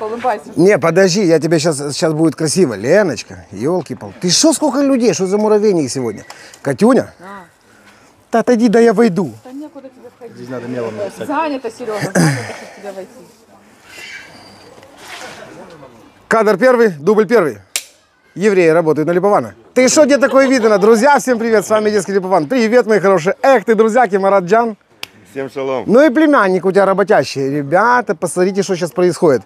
Улыбайся. Не, подожди, я тебе сейчас будет красиво. Леночка, елки-пал. Ты что, сколько людей, что за муравейник сегодня? Катюня? Да отойди, да я войду. Да некуда тебе входить. Здесь надо мелом написать. Занято, Серёжа, занято, чтобы тебя войти. Кадр первый, дубль первый. Евреи работают на Липована. Ты что, где такое видно? Друзья, всем привет, с вами детский Липован. Привет, мои хорошие. Эх, ты, друзьяки, Маратджан. Всем шалом. Ну и племянник у тебя работящий. Ребята, посмотрите, что сейчас происходит.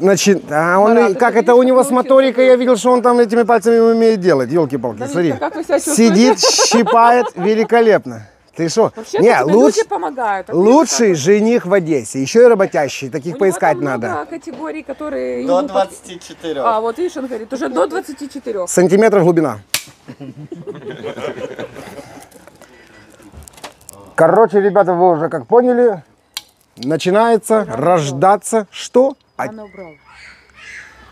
Значит, а он, Марат, как это у него с моторикой, я видел, что он там этими пальцами умеет делать. Елки-палки, да, смотри. Сидит, щипает, великолепно. Ты что? Не, лучший жених в Одессе. Еще и работящий. Таких поискать надо. Категорий, которые до 24. А, вот видишь, он говорит, уже до 24. Сантиметров глубина. Короче, ребята, вы уже как поняли, начинается рождаться. Что?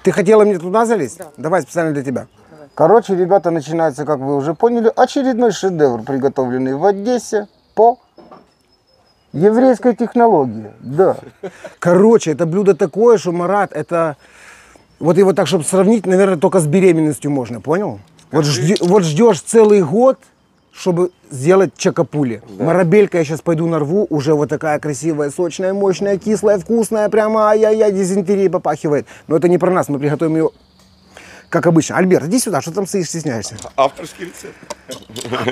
Ты хотела мне туда залезть? Да. Давай специально для тебя. Давай. Короче, ребята, начинается, как вы уже поняли, очередной шедевр, приготовленный в Одессе по еврейской технологии. Да. Короче, это блюдо такое, что, Марат, это... Вот его так, чтобы сравнить, наверное, только с беременностью можно, понял? Вот ждешь целый год, чтобы сделать чакапули. Да. Марабелька я сейчас пойду нарву, уже вот такая красивая, сочная, мощная, кислая, вкусная, прямо ай-яй-яй, дизентерия попахивает. Но это не про нас, мы приготовим ее как обычно. Альберт, иди сюда, что там стоишь, стесняешься? Авторский рецепт.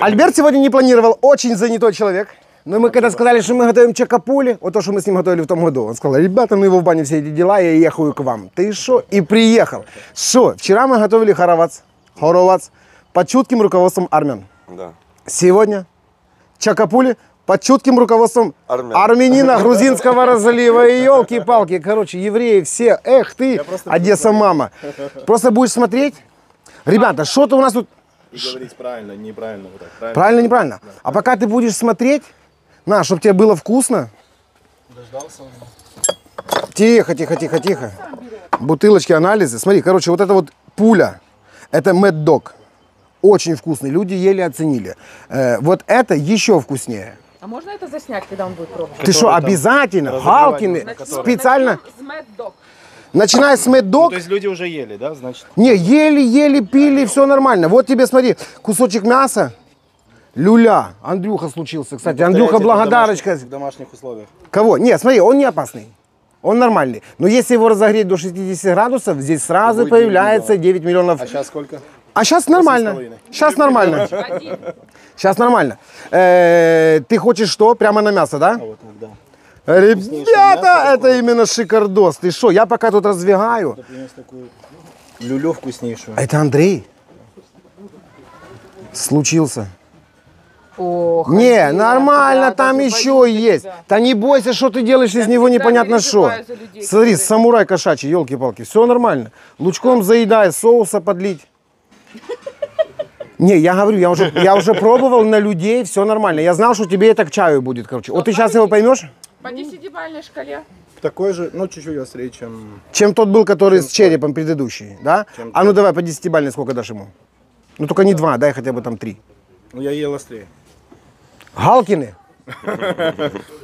Альберт сегодня не планировал, очень занятой человек. Но мы когда сказали, что мы готовим чакапули, вот то, что мы с ним готовили в том году, он сказал, ребята, ну его в бане все эти дела, я ехаю к вам. Ты шо? И приехал. Шо? Вчера мы готовили хоровац под чутким руководством армян. Да. Сегодня чакапули под чутким руководством армянина грузинского разлива. И елки-палки, короче, евреи все. Эх ты, Одесса, мама. Просто будешь смотреть. Ребята, что-то у нас тут... И говорить правильно, неправильно. Вот так. Правильно, неправильно. Да. А пока ты будешь смотреть, на, чтобы тебе было вкусно. Дождался он. Тихо, тихо, тихо, тихо. Бутылочки, анализы. Смотри, короче, вот эта вот пуля. Это мэддог. Очень вкусный, люди еле оценили. Вот это еще вкуснее. А можно это заснять, когда он будет пробовать? Ты что, обязательно? Галкины, специально. Начиная с мэддог. Ну, то есть люди уже ели, да, значит? Не, ели, пили, все нормально. Вот тебе, смотри, кусочек мяса, люля. Андрюха случился, кстати. Андрюха, благодарочка. В домашних условиях. Кого? Нет, смотри, он не опасный. Он нормальный. Но если его разогреть до 60 градусов, здесь сразу появляется 9 миллионов. А сейчас сколько? А сейчас нормально. Сейчас нормально. Сейчас нормально. Ты хочешь что? Прямо на мясо, да? Ребята, это именно шикардос. Ты что? Я пока тут раздвигаю. Люлю вкуснейшую. Это Андрей. Случился. Не, нормально, там еще есть. Да не бойся, что ты делаешь из него непонятно что. Смотри, самурай кошачий, елки-палки. Все нормально. Лучком заедай, соуса подлить. Не, я говорю, я уже пробовал на людей, все нормально. Я знал, что тебе это к чаю будет, короче. Вот ты сейчас его поймешь? По 10-бальной шкале. Такой же, ну чуть-чуть острее, чем... Чем тот был, который с черепом предыдущий, да? А ну давай по 10-бальной сколько дашь ему? Ну только не 2, дай хотя бы там 3. Ну я ел острее. Галкины?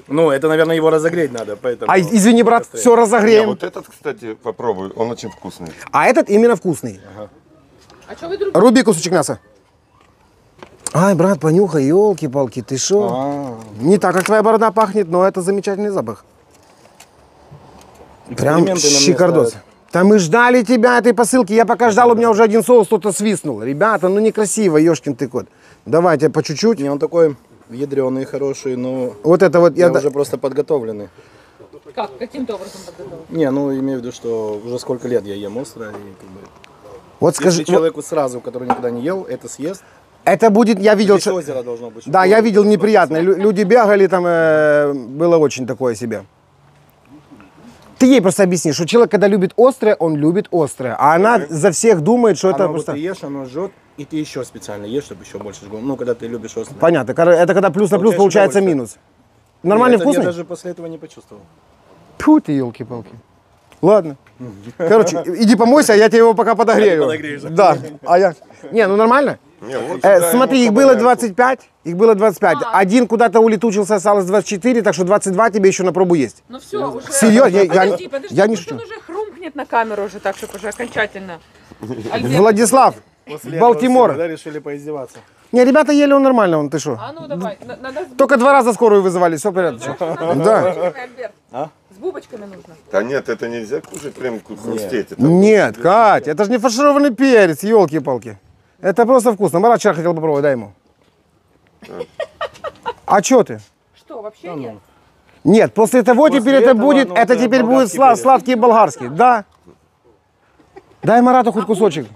Ну, это, наверное, его разогреть надо, поэтому... А, извини, брат, все разогреем. Вот этот, кстати, попробую, он очень вкусный. А этот именно вкусный. Руби кусочек мяса. Ай, брат, понюхай, елки-палки, ты шо? Не так, как твоя борода пахнет, но это замечательный запах. Прям шикардос. Да мы ждали тебя этой посылки, я пока ждал, у меня уже один соус, кто-то свистнул. Ребята, ну некрасиво, ёшкин ты кот. Давайте по чуть-чуть. Не, он такой ядреный, хороший, но... Вот это вот я... уже просто подготовленный. Как? Каким-то образом подготовлен? Не, ну имею в виду, что уже сколько лет я ем острое и... Вот скажи, если человеку сразу, который никогда не ел, это съест. Это будет, я видел, что... озеро должно быть. Да, я видел неприятное. Люди бегали там, было очень такое себе. Ты ей просто объясни, что человек, когда любит острое, он любит острое. А она за всех думает, что это просто... Вот ты ешь, оно жжет, и ты еще специально ешь, чтобы еще больше жгло. Ну, когда ты любишь острое. Понятно. Это когда плюс на плюс получается минус. Нормальный вкусный? Я даже после этого не почувствовал. Тьфу ты, елки-палки. Ладно. Короче, иди помойся, я тебе его пока подогрею. Да. А я... Не, ну нормально? Не, смотри, их было 25. Один куда-то улетучился, осталось 24, так что 22 тебе еще на пробу есть. Ну все, уже... Серьезно, я не шучу. Он уже хрумкнет на камеру уже, так, чтобы уже окончательно. Альберт. Владислав, после Балтимор. После решили поиздеваться. Не, ребята ели, он нормально, он, ты что? А ну давай, надо... Только два раза скорую вызывали, все порядочно. Да. А? С бубочками нужно. Да нет, это нельзя кушать, прям хрустеть. Нет, Кать, это же не фаршированный перец, елки-палки. Это просто вкусно. Марат вчера хотел попробовать, дай ему. А что ты? Что, вообще да, нет? Нет, после того после теперь этого, это будет, ну, это теперь будет сладкий болгарский, да. Дай Марату хоть кусочек.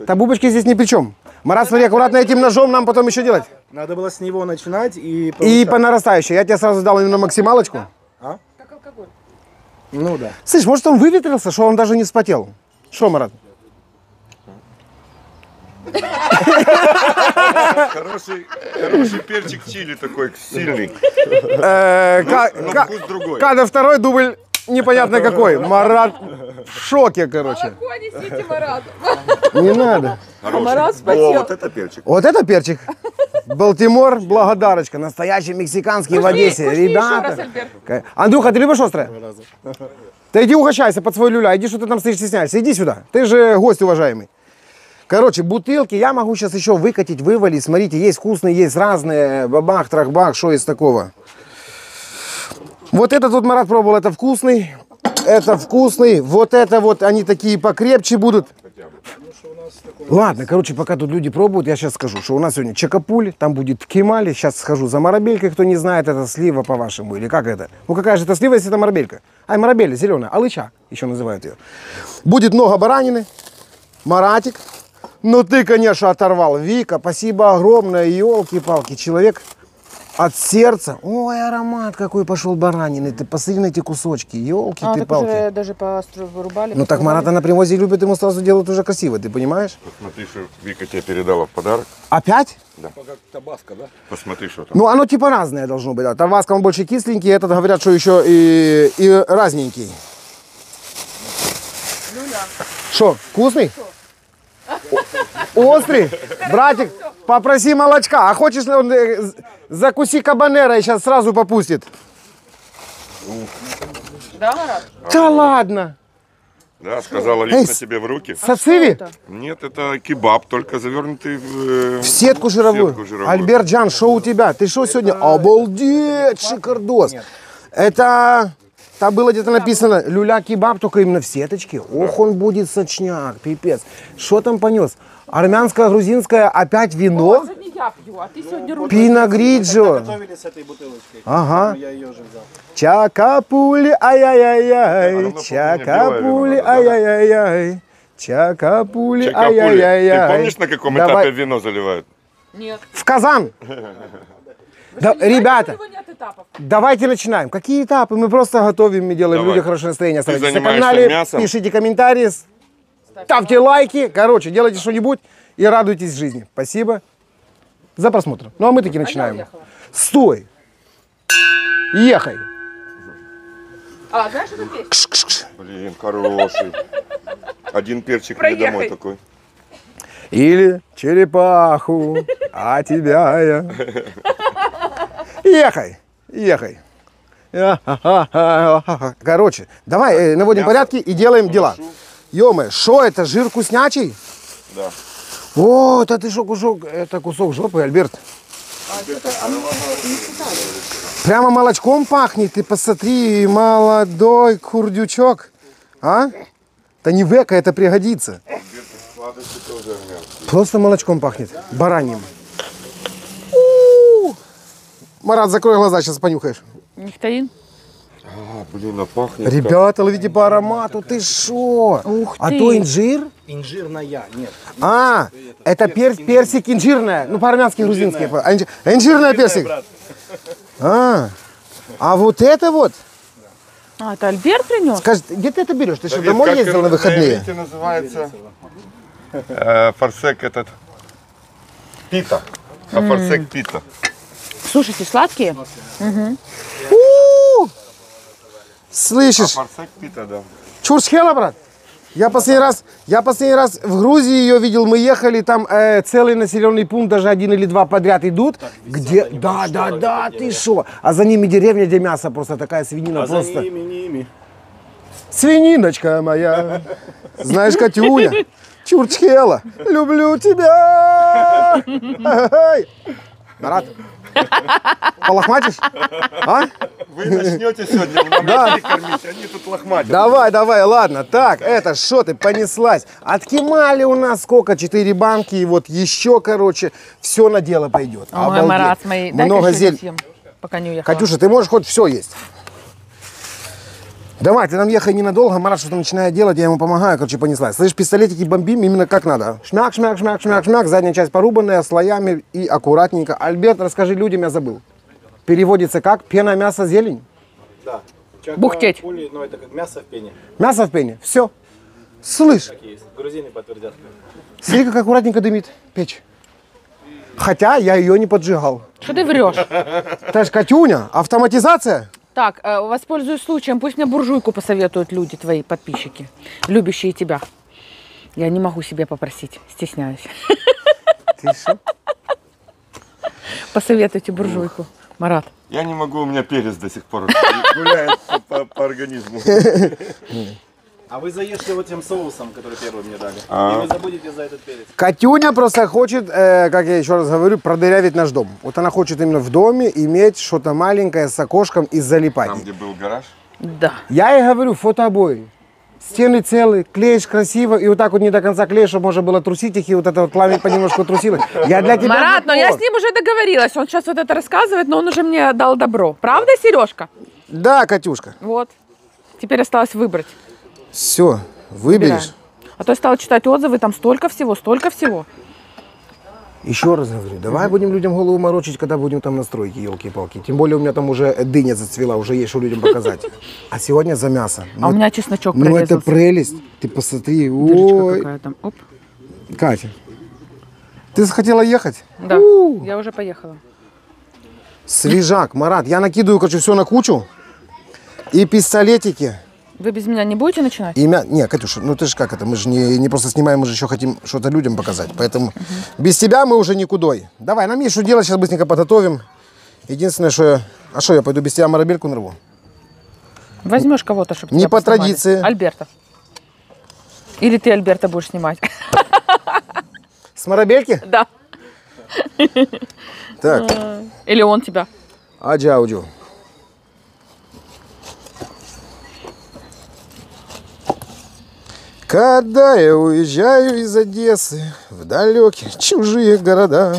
Да, бубочки здесь ни при чем. Марат, смотри, аккуратно этим ножом нам потом еще делать. Надо было с него начинать и... Получать. И по нарастающей. Я тебе сразу дал именно максималочку. А? Как алкоголь. Ну да. Слышь, может он выветрился, что он даже не вспотел? Что, Марат? Хороший перчик чили такой, сильный. Но вкус другой. Кадр второй, дубль непонятно какой. Марат в шоке, короче. Молоко несите Марату. Не надо. Марат спасибо. Вот это перчик. Вот это перчик. Балтимор, благодарочка. Настоящий мексиканский в Одессе. Ребята. Андрюха, ты любишь острое? Ты иди угощайся под свой люля. Иди, что ты там стесняешься. Иди сюда. Ты же гость уважаемый. Короче, бутылки я могу сейчас еще выкатить, вывалить. Смотрите, есть вкусные, есть разные. Бабах, трахбах, что из такого. Вот этот вот Марат пробовал, это вкусный. Это вкусный. Вот это вот, они такие покрепче будут. Ладно, короче, пока тут люди пробуют, я сейчас скажу, что у нас сегодня чакапули, там будет ткемали. Сейчас схожу за марабелькой, кто не знает, это слива по-вашему, или как это? Ну какая же это слива, если это марабелька? Ай, марабелька зеленая, алыча еще называют ее. Будет много баранины. Маратик. Ну ты, конечно, оторвал. Вика, спасибо огромное, елки-палки. Человек от сердца. Ой, аромат какой пошел баранины. Ты посмотри на эти кусочки, елки-палки. А, так уже даже порубали. Ну так Марата на привозе любит, ему сразу делают уже красиво, ты понимаешь? Посмотри, что Вика тебе передала в подарок. Опять? Да. Как табаско, да? Посмотри, что там. Ну оно типа разное должно быть. Да. Табаско он больше кисленький, этот говорят, что еще и разненький. Люля. Что, вкусный? Острый? Братик, попроси молочка. А хочешь, он закуси кабанера и сейчас сразу попустит. Да, Марат? Да ладно. Да, сказала лично тебе в руки. Сациви? Нет, это кебаб, только завернутый в сетку жировую. Альберт Джан, шо у тебя? Ты шо сегодня? Обалдеть, шикардос. Это... Там было где-то написано люля-кебаб, только именно в сеточке. Ох, он будет сочняк, пипец. Что там понес? Армянское, грузинское, опять вино. Пиногриджио. Ага. Чакапули, ай-яй-яй-яй. Чакапули, ай-яй-яй-яй. Чакапули, ай-яй-яй-яй. Ты помнишь, на каком этапе вино заливают? Нет. В казан. Да, ребята, давайте начинаем. Какие этапы? Мы просто готовим, мы делаем, люди хорошее настроение. Оставайтесь на канале, мясом. Пишите комментарии, ставьте лайки. Короче, делайте что-нибудь и радуйтесь жизни. Спасибо за просмотр. Ну а мы таки начинаем. Стой! Ехай! А, знаешь, что тут есть? Блин, хороший. Один перчик мне домой такой. Или черепаху, а тебя я... Ехай, ехай. Короче, давай наводим порядки и делаем дела. Ё-моё, шо это, жир вкуснячий? Да. О, это ты шо кусок, это кусок жопы, Альберт. Прямо молочком пахнет, ты посмотри, молодой курдючок. А? Да не века, это пригодится. Просто молочком пахнет, бараньим. Марат, закрой глаза, сейчас понюхаешь. Нектарин? А, блин, а пахнет. Ребята, ловите по аромату, ты шо? Ух ты. А то инжир? Инжирная, нет. А, это персик инжирная, ну по-армянски, грузинский. Инжирная персик. А вот это вот? А, это Альберт принес? Скажи, где ты это берешь? Ты что, домой ездил на выходные? Как это называется? Форсек этот. Пита. А форсек пита. Слушайте, сладкие? Слышишь? Чурчхела, брат? Я последний раз в Грузии ее видел, мы ехали, там целый населенный пункт, даже один или два подряд идут. Так, где... ты шо? А за ними деревня, где мясо просто, такая свинина. За ними, свининочка моя. Знаешь, Катюня, чурчхела, люблю тебя. Марат, полохматишь? А? Вы начнете сегодня в намете кормить, они тут лохматят. Давай, давай, ладно. Так, это что ты понеслась? От Ткемали у нас сколько? 4 банки, и вот еще, короче, все на дело пойдет. Ой, Марат, мои... Много зелень. Пока не уехала. Катюша, ты можешь хоть все есть. Давай, ты нам ехай ненадолго, Марат что-то начинает делать, я ему помогаю, короче, понеслась. Слышь, пистолетики бомбим именно как надо. Шмяк, шмяк, шмяк, шмяк, шмяк, задняя часть порубанная, слоями и аккуратненько. Альберт, расскажи людям, я забыл. Переводится как? Пена, мясо, зелень? Да. Бухтеть. Чакапули, но это как мясо в пене. Мясо в пене, все. Слышь. Грузины подтвердят. Смотри, как аккуратненько дымит печь. Хотя я ее не поджигал. Что ты врешь? Это ж, Катюня, автоматизация? Так, воспользуюсь случаем, пусть мне буржуйку посоветуют люди, твои подписчики, любящие тебя. Я не могу себе попросить, стесняюсь. Ты что? Посоветуйте буржуйку, Марат. Я не могу, у меня перец до сих пор гуляет по организму. А вы заешьте вот тем соусом, который первый мне дали, и вы забудете за этот перец. Катюня просто хочет, как я еще раз говорю, продырявить наш дом. Вот она хочет именно в доме иметь что-то маленькое с окошком и залипать. Там, где был гараж? Да. Я ей говорю, фотообои. Стены целые, клеишь красиво, и вот так вот не до конца клеишь, чтобы можно было трусить их, и вот это вот пламя понемножку трусилось. Я для тебя... Марат, но я с ним уже договорилась, он сейчас вот это рассказывает, но он уже мне дал добро. Правда, Сережка? Да, Катюшка. Вот. Теперь осталось выбрать. Все, выберешь. Выбираем. А то я стала читать отзывы, там столько всего, столько всего. Еще раз говорю, давай будем людям голову морочить, когда будем там на стройке, елки-палки. Тем более у меня там уже дыня зацвела, уже есть что людям показать. А сегодня за мясо. А у меня чесночок прорезался. Ну это прелесть, ты посмотри. Дырочка какая там, оп. Катя, ты захотела ехать? Да, я уже поехала. Свежак, Марат, я накидываю, короче, все на кучу. И пистолетики. Вы без меня не будете начинать? Не, Катюша, ну ты же как это, мы же не просто снимаем, мы же еще хотим что-то людям показать. Поэтому без тебя мы уже никудой. Давай, нам есть что делать, сейчас быстренько подготовим. Единственное, что я... А что, я пойду без тебя марабельку нарву? Возьмешь кого-то, чтобы не по традиции. Альберта. Или ты Альберта будешь снимать. С марабельки? Да. Так. Или он тебя. Аджаудю. Когда я уезжаю из Одессы в далекие чужие города,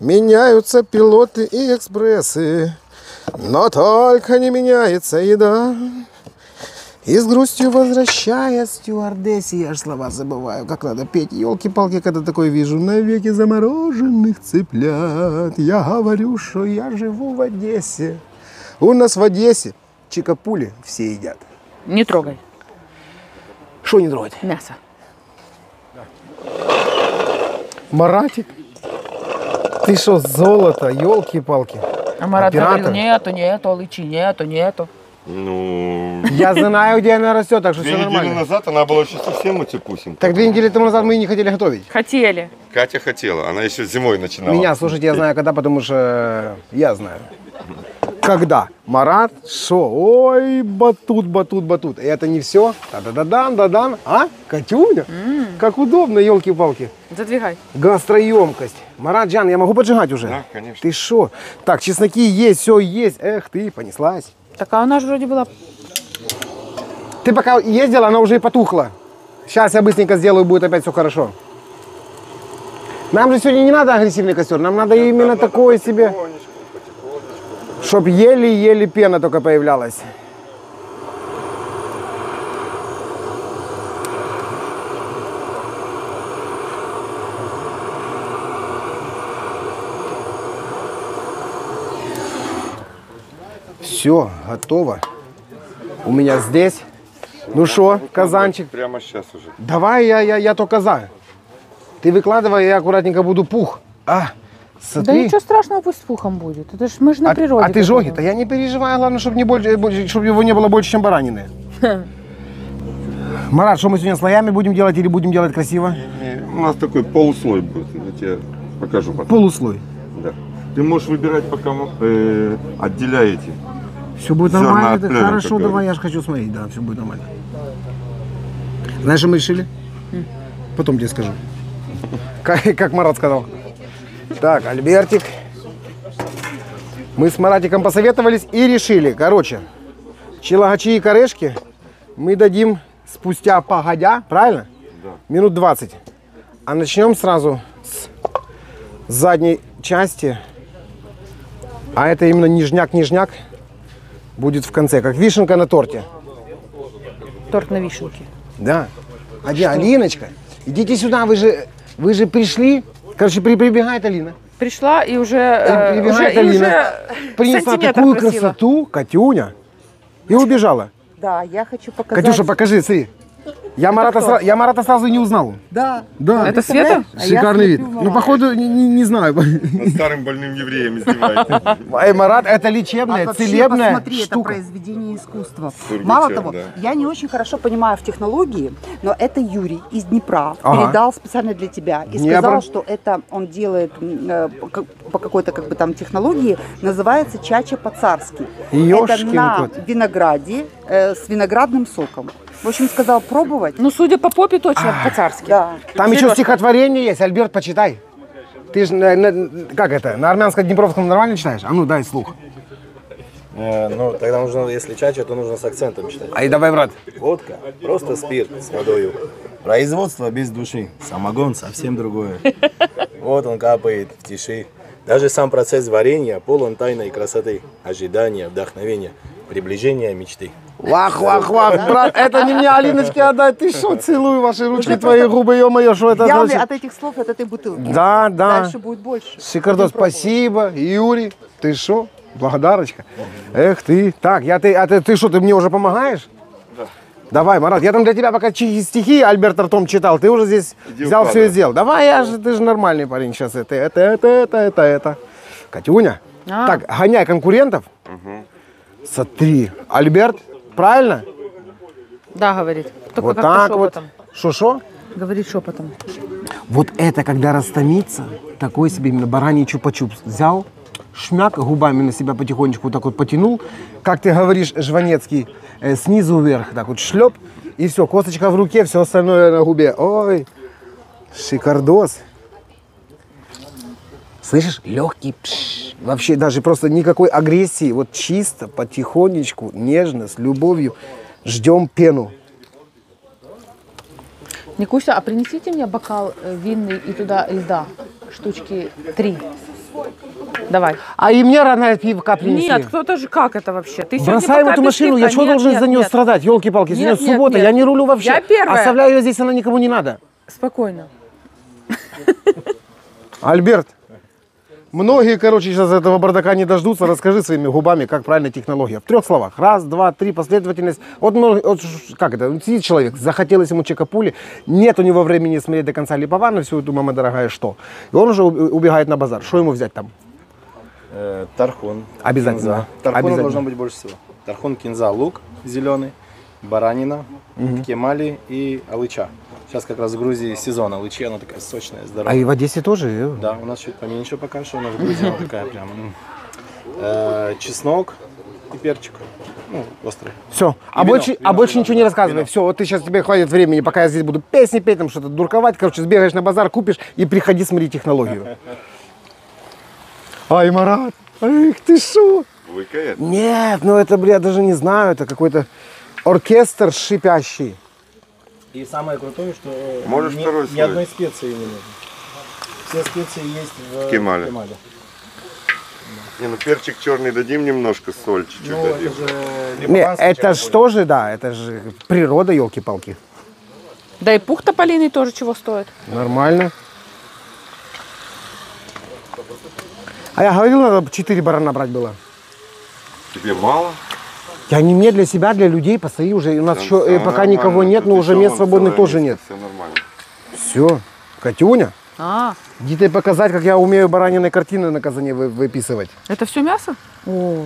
меняются пилоты и экспрессы, но только не меняется еда. И с грустью возвращаясь стюардессе, я ж слова забываю, как надо петь, елки-палки, когда такое вижу, навеки замороженных цыплят. Я говорю, что я живу в Одессе. У нас в Одессе чакапули все едят. Не трогай. Что не трогать? Мясо. Маратик, ты что, золото, елки-палки. А Марат говорил, нету, алычи, нету. Ну... Я знаю, где она растет, так что все нормально. 2 недели назад она была еще совсем утепусенькая. Так 2 недели тому назад мы и не хотели готовить. Хотели. Катя хотела, она еще зимой начинала. Меня, слушайте, я знаю когда, потому что я знаю. Когда? Марат, шо? Ой, батут. Это не все. Да-да-да-дан. А? Катюня? Как удобно, елки-палки. Задвигай. Гастроемкость. Марат, Джан, я могу поджигать уже? Да, конечно. Ты шо? Так, чесноки есть, все есть. Эх, ты понеслась. Так, а она же вроде была... Ты пока ездила, она уже и потухла. Сейчас я быстренько сделаю, будет опять все хорошо. Нам же сегодня не надо агрессивный костер, нам надо именно такое себе... Чтоб еле-еле пена только появлялась. Все, готово. У меня здесь. Ну что, казанчик? Прямо сейчас уже. Давай, я только за. Ты выкладывай, я аккуратненько буду пух. Смотри. Да ничего страшного, пусть с пухом будет. Это ж мы же на природе. А ты жоги-то? Я не переживаю, главное, чтобы его не было больше, чем баранины. Марат, что мы сегодня слоями будем делать или будем делать красиво? У нас такой полуслой будет, я тебе покажу потом. Полуслой? Да. Ты можешь выбирать, пока отделяете. Все будет нормально, это хорошо, давай, я же хочу смотреть, да, все будет нормально. Знаешь, что мы решили? Потом тебе скажу. Как Марат сказал. Так, Альбертик. Мы с Маратиком посоветовались и решили, короче, челогачи и корешки мы дадим спустя погодя, правильно? Да. Минут 20. А начнем сразу с задней части. А это именно нижняк-нижняк будет в конце, как вишенка на торте. Торт на вишенке. Да. А где Алиночка? Идите сюда, вы же пришли. Короче, прибегает Алина. Пришла и уже... Алина принесла такую красоту, Катюня, и убежала. Да, я хочу показать. Катюша, покажи, смотри. Я Марата сразу не узнал. Да. Да. Это Света? Шикарный вид. Ну, походу, не знаю. Но старым больным евреем издевается. Эй, Марат, это лечебная, целебная посмотри, штука. Это произведение искусства. Сургичев, мало того, да. Я не очень хорошо понимаю в технологии, но это Юрий из Днепра передал специально для тебя. И сказал, что это он делает по какой-то как бы там технологии, называется чача по-царски. Это на винограде с виноградным соком. В общем, сказал пробовать. Ну, судя по попе, точно по-царски. Да. Там Серёжа. Еще стихотворение есть. Альберт, почитай. Ты же, как это, на армянско-днепровском нормально читаешь? А ну, дай слух. Ну, тогда нужно, если чача, то нужно с акцентом читать. Ай, давай, брат. Водка, просто спирт с водою. Производство без души. Самогон совсем другое. Вот он капает в тиши. Даже сам процесс варенья полон тайной красоты. Ожидания, вдохновения, приближения мечты. Вах-вах-вах, брат, это не мне Алиночке отдать, ты что, целую ваши ручки, твои губы, ё-моё, что это значит? От этих слов, от этой бутылки. Да, да. Дальше будет больше. Шикардос, спасибо, Юрий, ты что, благодарочка. Эх ты, так, ты что, ты мне уже помогаешь? Да. Давай, Марат, я там для тебя пока стихи Альберт Артом читал, ты уже здесь взял все и сделал. Давай, ты же нормальный парень сейчас, это. Катюня, так, гоняй конкурентов. Смотри, Альберт. Правильно? Да, говорит. Только вот как-то шепотом. Шо-шо? Говорит шепотом. Вот это, когда растомится, такой себе именно бараний чупа-чуп взял, шмяк губами на себя потихонечку вот так вот потянул, как ты говоришь, Жванецкий, снизу вверх, так вот шлеп, и все, косточка в руке, все остальное на губе. Ой, шикардос. Слышишь? Легкий пшш. Вообще даже просто никакой агрессии, вот чисто, потихонечку, нежно, с любовью ждем пену. Никуся, а принесите мне бокал винный и туда льда, штучки 3. Давай. А и мне рано пивка принесли. Нет, кто-то же, как это вообще? Ты бросаем эту машину, я чего должен за нее страдать? Елки-палки, сегодня суббота, я не рулю вообще. Я первая. Оставляю ее здесь, она никому не надо. Спокойно. Альберт. Многие, короче, сейчас этого бардака не дождутся. Расскажи своими губами, как правильная технология. В 3 словах. Раз, два, три, последовательность. Вот как это? Сидит человек, захотелось ему чакапули, нет у него времени смотреть до конца Липована, всю эту, мама дорогая, что? И он уже убегает на базар. Что ему взять там? Тархун. Обязательно. Тархун должно быть больше всего. Тархун, кинза, лук зеленый, баранина, ткемали и алыча. Сейчас как раз в Грузии сезон алычи, она такая сочная, здоровая. А и в Одессе тоже? Да, у нас чуть поменьше пока что, у нас в Грузии она такая прям. Чеснок и перчик, ну, острый. Все, а больше ничего не рассказывай. Все, вот ты сейчас, тебе хватит времени, пока я здесь буду песни петь, там что-то дурковать. Короче, сбегаешь на базар, купишь и приходи смотреть технологию. Ай, Марат, эх, ты шо? Нет, ну это, бля, даже не знаю, это какой-то оркестр шипящий. И самое крутое, что ни одной специи не нужно. Все специи есть в Ткемали. Не, ну перчик черный дадим немножко, соль чуть-чуть дадим. Это же тоже, да, это же природа, елки-палки. Да и пух тополиный тоже чего стоит. Нормально. А я говорил, надо 4 барана брать было. Тебе мало? Я не мне, для себя, для людей, посмотри уже, у нас все еще пока никого нет, но уже мест свободных тоже нет. Все нормально. Все, Катюня, иди тебе показать, как я умею баранины картины на казане выписывать. Это все мясо? О.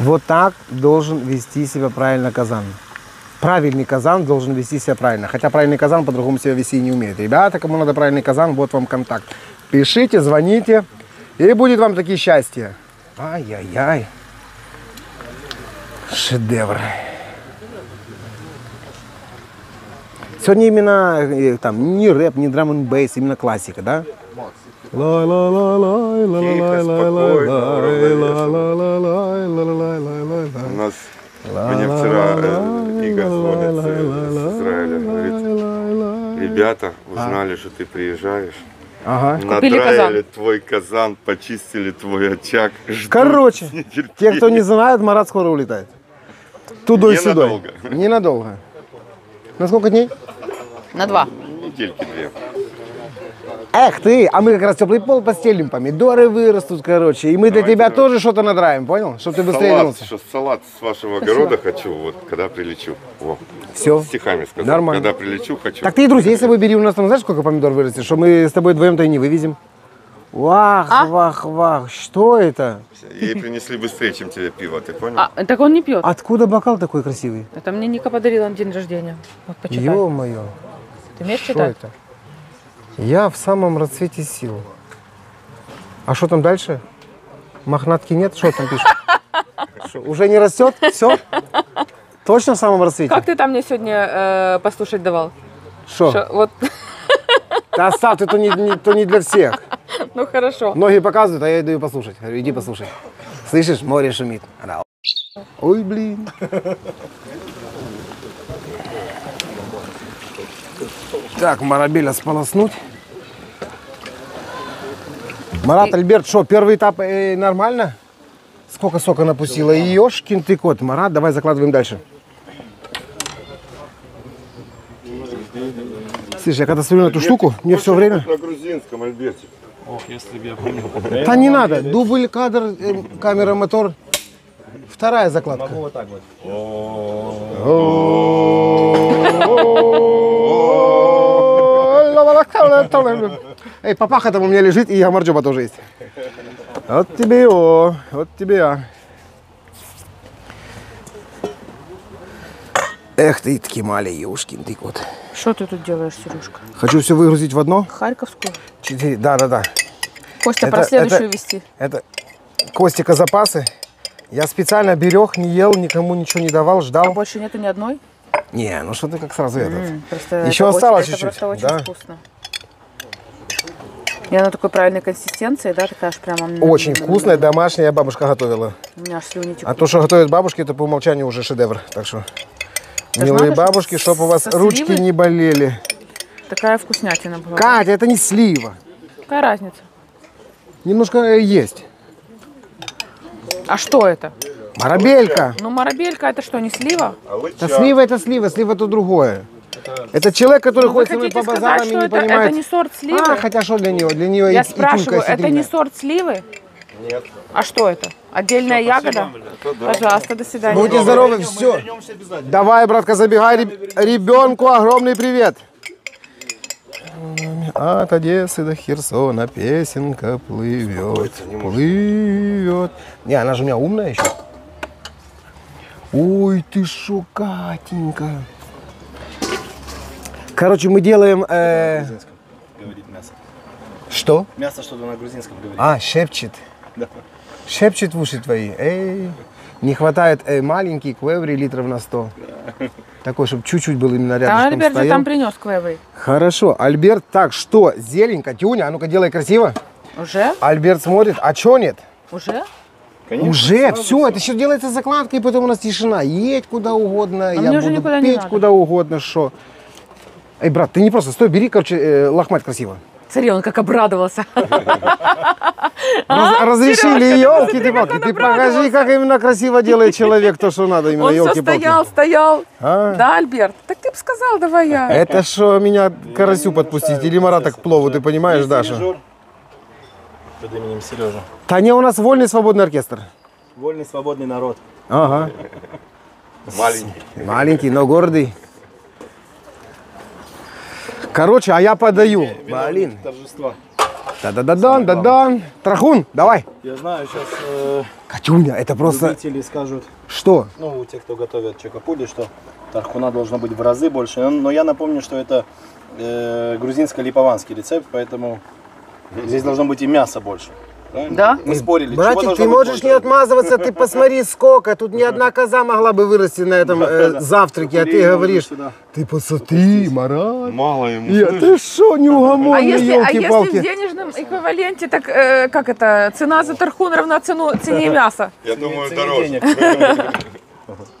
Вот так должен вести себя правильно казан. Правильный казан должен вести себя правильно. Хотя правильный казан по-другому себя вести не умеет. Ребята, кому надо правильный казан, вот вам контакт. Пишите, звоните, и будет вам такие счастья. Ай-яй-яй. Шедевр. Сегодня именно там не рэп, не драм-н-бейс, именно классика, да? У нас мне вчера Ига звонит с Израиля, говорит, ребята узнали, что ты приезжаешь. Ага. Надраили твой казан, почистили твой очаг. Короче, те, кто не знает, Марат скоро улетает. Туда и сюда. Ненадолго. На сколько дней? На 2. Недельки 2. Эх ты, а мы как раз теплый пол постелим, помидоры вырастут, короче. И мы для тебя тоже что-то надраем, понял? Чтобы ты быстрее вернулся. Салат с вашего огорода хочу, вот, когда прилечу. Во. Все. Стихами сказал. Нормально. Когда прилечу, хочу. Так ты и друзей с собой бери, у нас там знаешь, сколько помидор вырастет, что мы с тобой вдвоем-то и не вывезем. Вах, вах, вах, что это? Ей принесли быстрее, чем тебе пиво, ты понял? А, так он не пьет. Откуда бокал такой красивый? Это мне Ника подарила на день рождения. Вот, почитай. Ё-моё. Ты умеешь читать? Что это? Я в самом расцвете сил. А что там дальше? Мохнатки нет? Что там пишут? Шо, уже не растет? Все? Точно в самом расцвете? Как ты там мне сегодня послушать давал? Что? Вот. Да оставь, ты то не для всех. Ну хорошо. Ноги показывают, а я даю послушать. Говорю, иди послушай. Слышишь, море шумит. Ой, блин. Так, марабеля сполоснуть. Марат, Альберт, что, первый этап нормально? Сколько сока напустила? Ёшкин ты кот. Марат, давай закладываем дальше. Слышь, я когда смотрю на эту штуку, мне все время... На грузинском, Альберте. Ох, если бы я понял. Да не надо. Дубль, кадр, камера, мотор. Вторая закладка. Могу вот так вот. Эй, папаха там у меня лежит, и ямарджоба тоже есть. Вот тебе его, вот тебе. Эх ты, Ткемали, Юшкин ты кот. Что ты тут делаешь, Сережка? Хочу все выгрузить в одно. Харьковскую? 4, да. Костя, про следующую вести. Это Костика запасы. Я специально берег, не ел, никому ничего не давал, ждал. А больше нету ни одной? Не, ну что ты как сразу этот. Еще осталось чуть-чуть. Это просто очень вкусно. И она такой правильной консистенции, да, такая аж прямо... Очень вкусная, домашняя бабушка готовила. У меня аж слюни текут. А то, что готовят бабушки, это по умолчанию уже шедевр. Так что, милые бабушки, чтобы у вас ручки не болели. Такая вкуснятина была. Катя, это не слива. Какая разница? Немножко есть. А что это? Марабелька. Ну, марабелька это что, не слива? Да, слива это слива, слива это другое. Это человек, который ходит со мной по базарам и не понимает. Это не сорт сливы? А, хотя что для него? Для нее я спрашиваю, это не сорт сливы? Нет. А что это? Отдельная ягода? Пожалуйста, до свидания. Будьте здоровы, все. Давай, братка, забегай. Ребенку огромный привет. От Одессы до Херсона песенка плывет, плывет. Не, она же у меня умная еще. Ой, ты шо, Катенька. Короче, мы делаем... На грузинском говорит мясо. Что? Мясо что-то на грузинском говорит. А, шепчет. Да. Шепчет в уши твои. Эй, не хватает маленький квеври литров на 100. Да. Такой, чтобы чуть-чуть был именно рядом. А Альберт же там принес квеври. Хорошо. Альберт, так, что? Зелень, Катюня, а ну-ка делай красиво. Уже? Альберт смотрит, а чё нет? Уже? Конечно, уже, все, это все делается закладкой, и потом у нас тишина. Едь куда угодно, я буду петь куда угодно, что... Эй, брат, ты не просто стой, бери, короче, лохмать красиво. Смотри, он как обрадовался. Разрешили, елки-палки. Ты покажи, как именно красиво делает человек то, что надо. Он все стоял, стоял. Да, Альберт? Так ты бы сказал, давай я. Это что, меня карасю подпустить или Марата к плову, ты понимаешь, Даша? Под именем Серёжа. Таня, у нас вольный свободный оркестр. Вольный свободный народ. Ага. Маленький. Маленький, но гордый. Короче, а я подаю. Блин. Торжества. Да-да-да-дан, да-дан. Тархун, давай. Я знаю, сейчас Катюня, это просто... Любители скажут. Что? Ну, у тех, кто готовят чакапули, что тархуна должно быть в разы больше. Но я напомню, что это грузинско-липованский рецепт, поэтому здесь должно быть и мясо больше. Да? Мы спорили. Братик, ты можешь не отмазываться, ты посмотри сколько. Тут ни одна коза могла бы вырасти на этом завтраке, а ты говоришь, ты посмотри, Марат. Мало ему. Ты что, неугомонный, елки-палки. А если в денежном эквиваленте, так как это, цена за тархун равна цене мяса? Я думаю, дороже.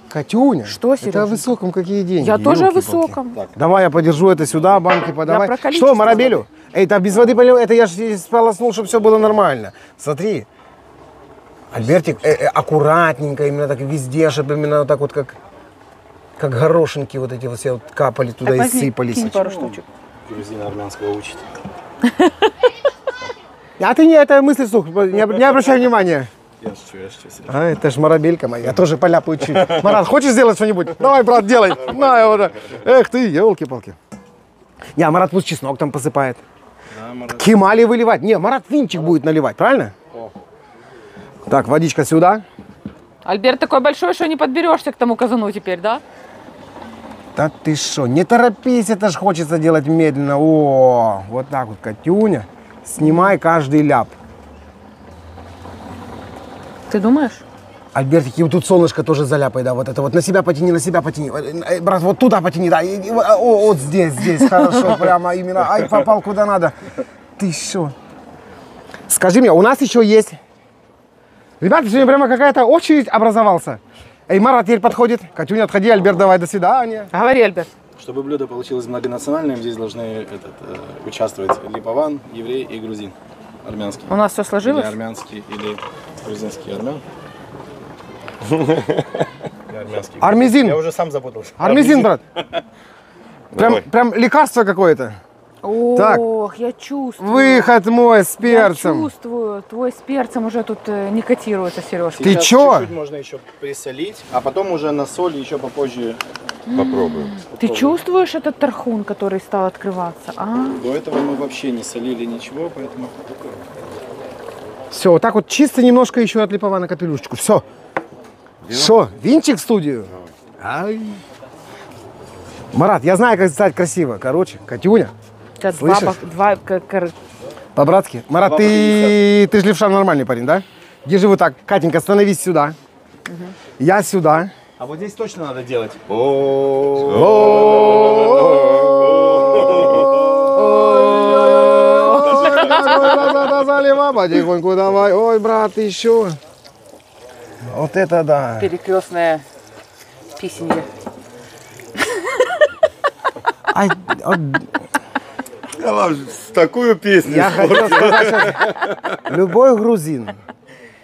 Катюня, что, это о высоком какие деньги? Я тоже о высоком. Давай я подержу это сюда, банки подавай. Что, марабелю? Это без воды полил, это я же сполоснул, чтобы все было нормально. Смотри, Альбертик аккуратненько, именно так везде, чтобы именно так вот как горошинки вот эти вот все вот капали туда и сыпались. Пару штучек. Грузина армянского учит. А ты не это мысли вслух, не обращай внимания. Я шучу. А, это ж марабелька моя, я тоже поляпаю чуть. Марат, хочешь сделать что-нибудь? Давай, брат, делай. На его. Эх ты, елки-палки. Не, а Марат пусть чеснок там посыпает. Да, Марат. Ткемали выливать. Не, Марат винчик будет наливать, правильно? О. Так, водичка сюда. Альберт такой большой, что не подберешься к тому казану теперь, да? Да ты что, не торопись, это ж хочется делать медленно. О, вот так вот, Катюня. Снимай каждый ляп. Ты думаешь? Альбертик, и вот тут солнышко тоже заляпай, да, вот это вот, на себя потяни, брат, вот туда потяни, да, и, вот здесь, хорошо, прямо именно, ай, попал куда надо. Ты что? Скажи мне, у нас еще есть, ребята, сегодня прямо какая-то очередь образовался. Эй, Марат теперь подходит, Катюня, отходи, Альберт, давай, до свидания. Говори, Альберт. Чтобы блюдо получилось многонациональным, здесь должны участвовать липован, еврей и грузин, армянский. У нас все сложилось? Или армянский, или грузинский армян. Армезин. Я уже сам запутался. Армезин, брат. Прям лекарство какое-то. Ох, я чувствую. Выход мой с перцем. Я чувствую, твой с перцем уже тут не котируется, Сереж. Ты чё? Чуть-чуть можно еще присолить, а потом уже на соль еще попозже попробуем. Ты чувствуешь этот тархун, который стал открываться? До этого мы вообще не солили ничего, поэтому... Все, вот так вот чисто немножко еще от липована капелюшечку. Все. Что, винчик в студию? Ай. Марат, я знаю, как стать красиво. Короче, Катюня, слышишь? По-братски. Марат, ты же левша нормальный парень, да? Держи вот так. Катенька, становись сюда. Я сюда. А вот здесь точно надо делать. Заливай потихоньку, давай. Ой, брат, еще. Вот это да. Перекрестная песенья. Такую песню. Я хотел сказать, любой грузин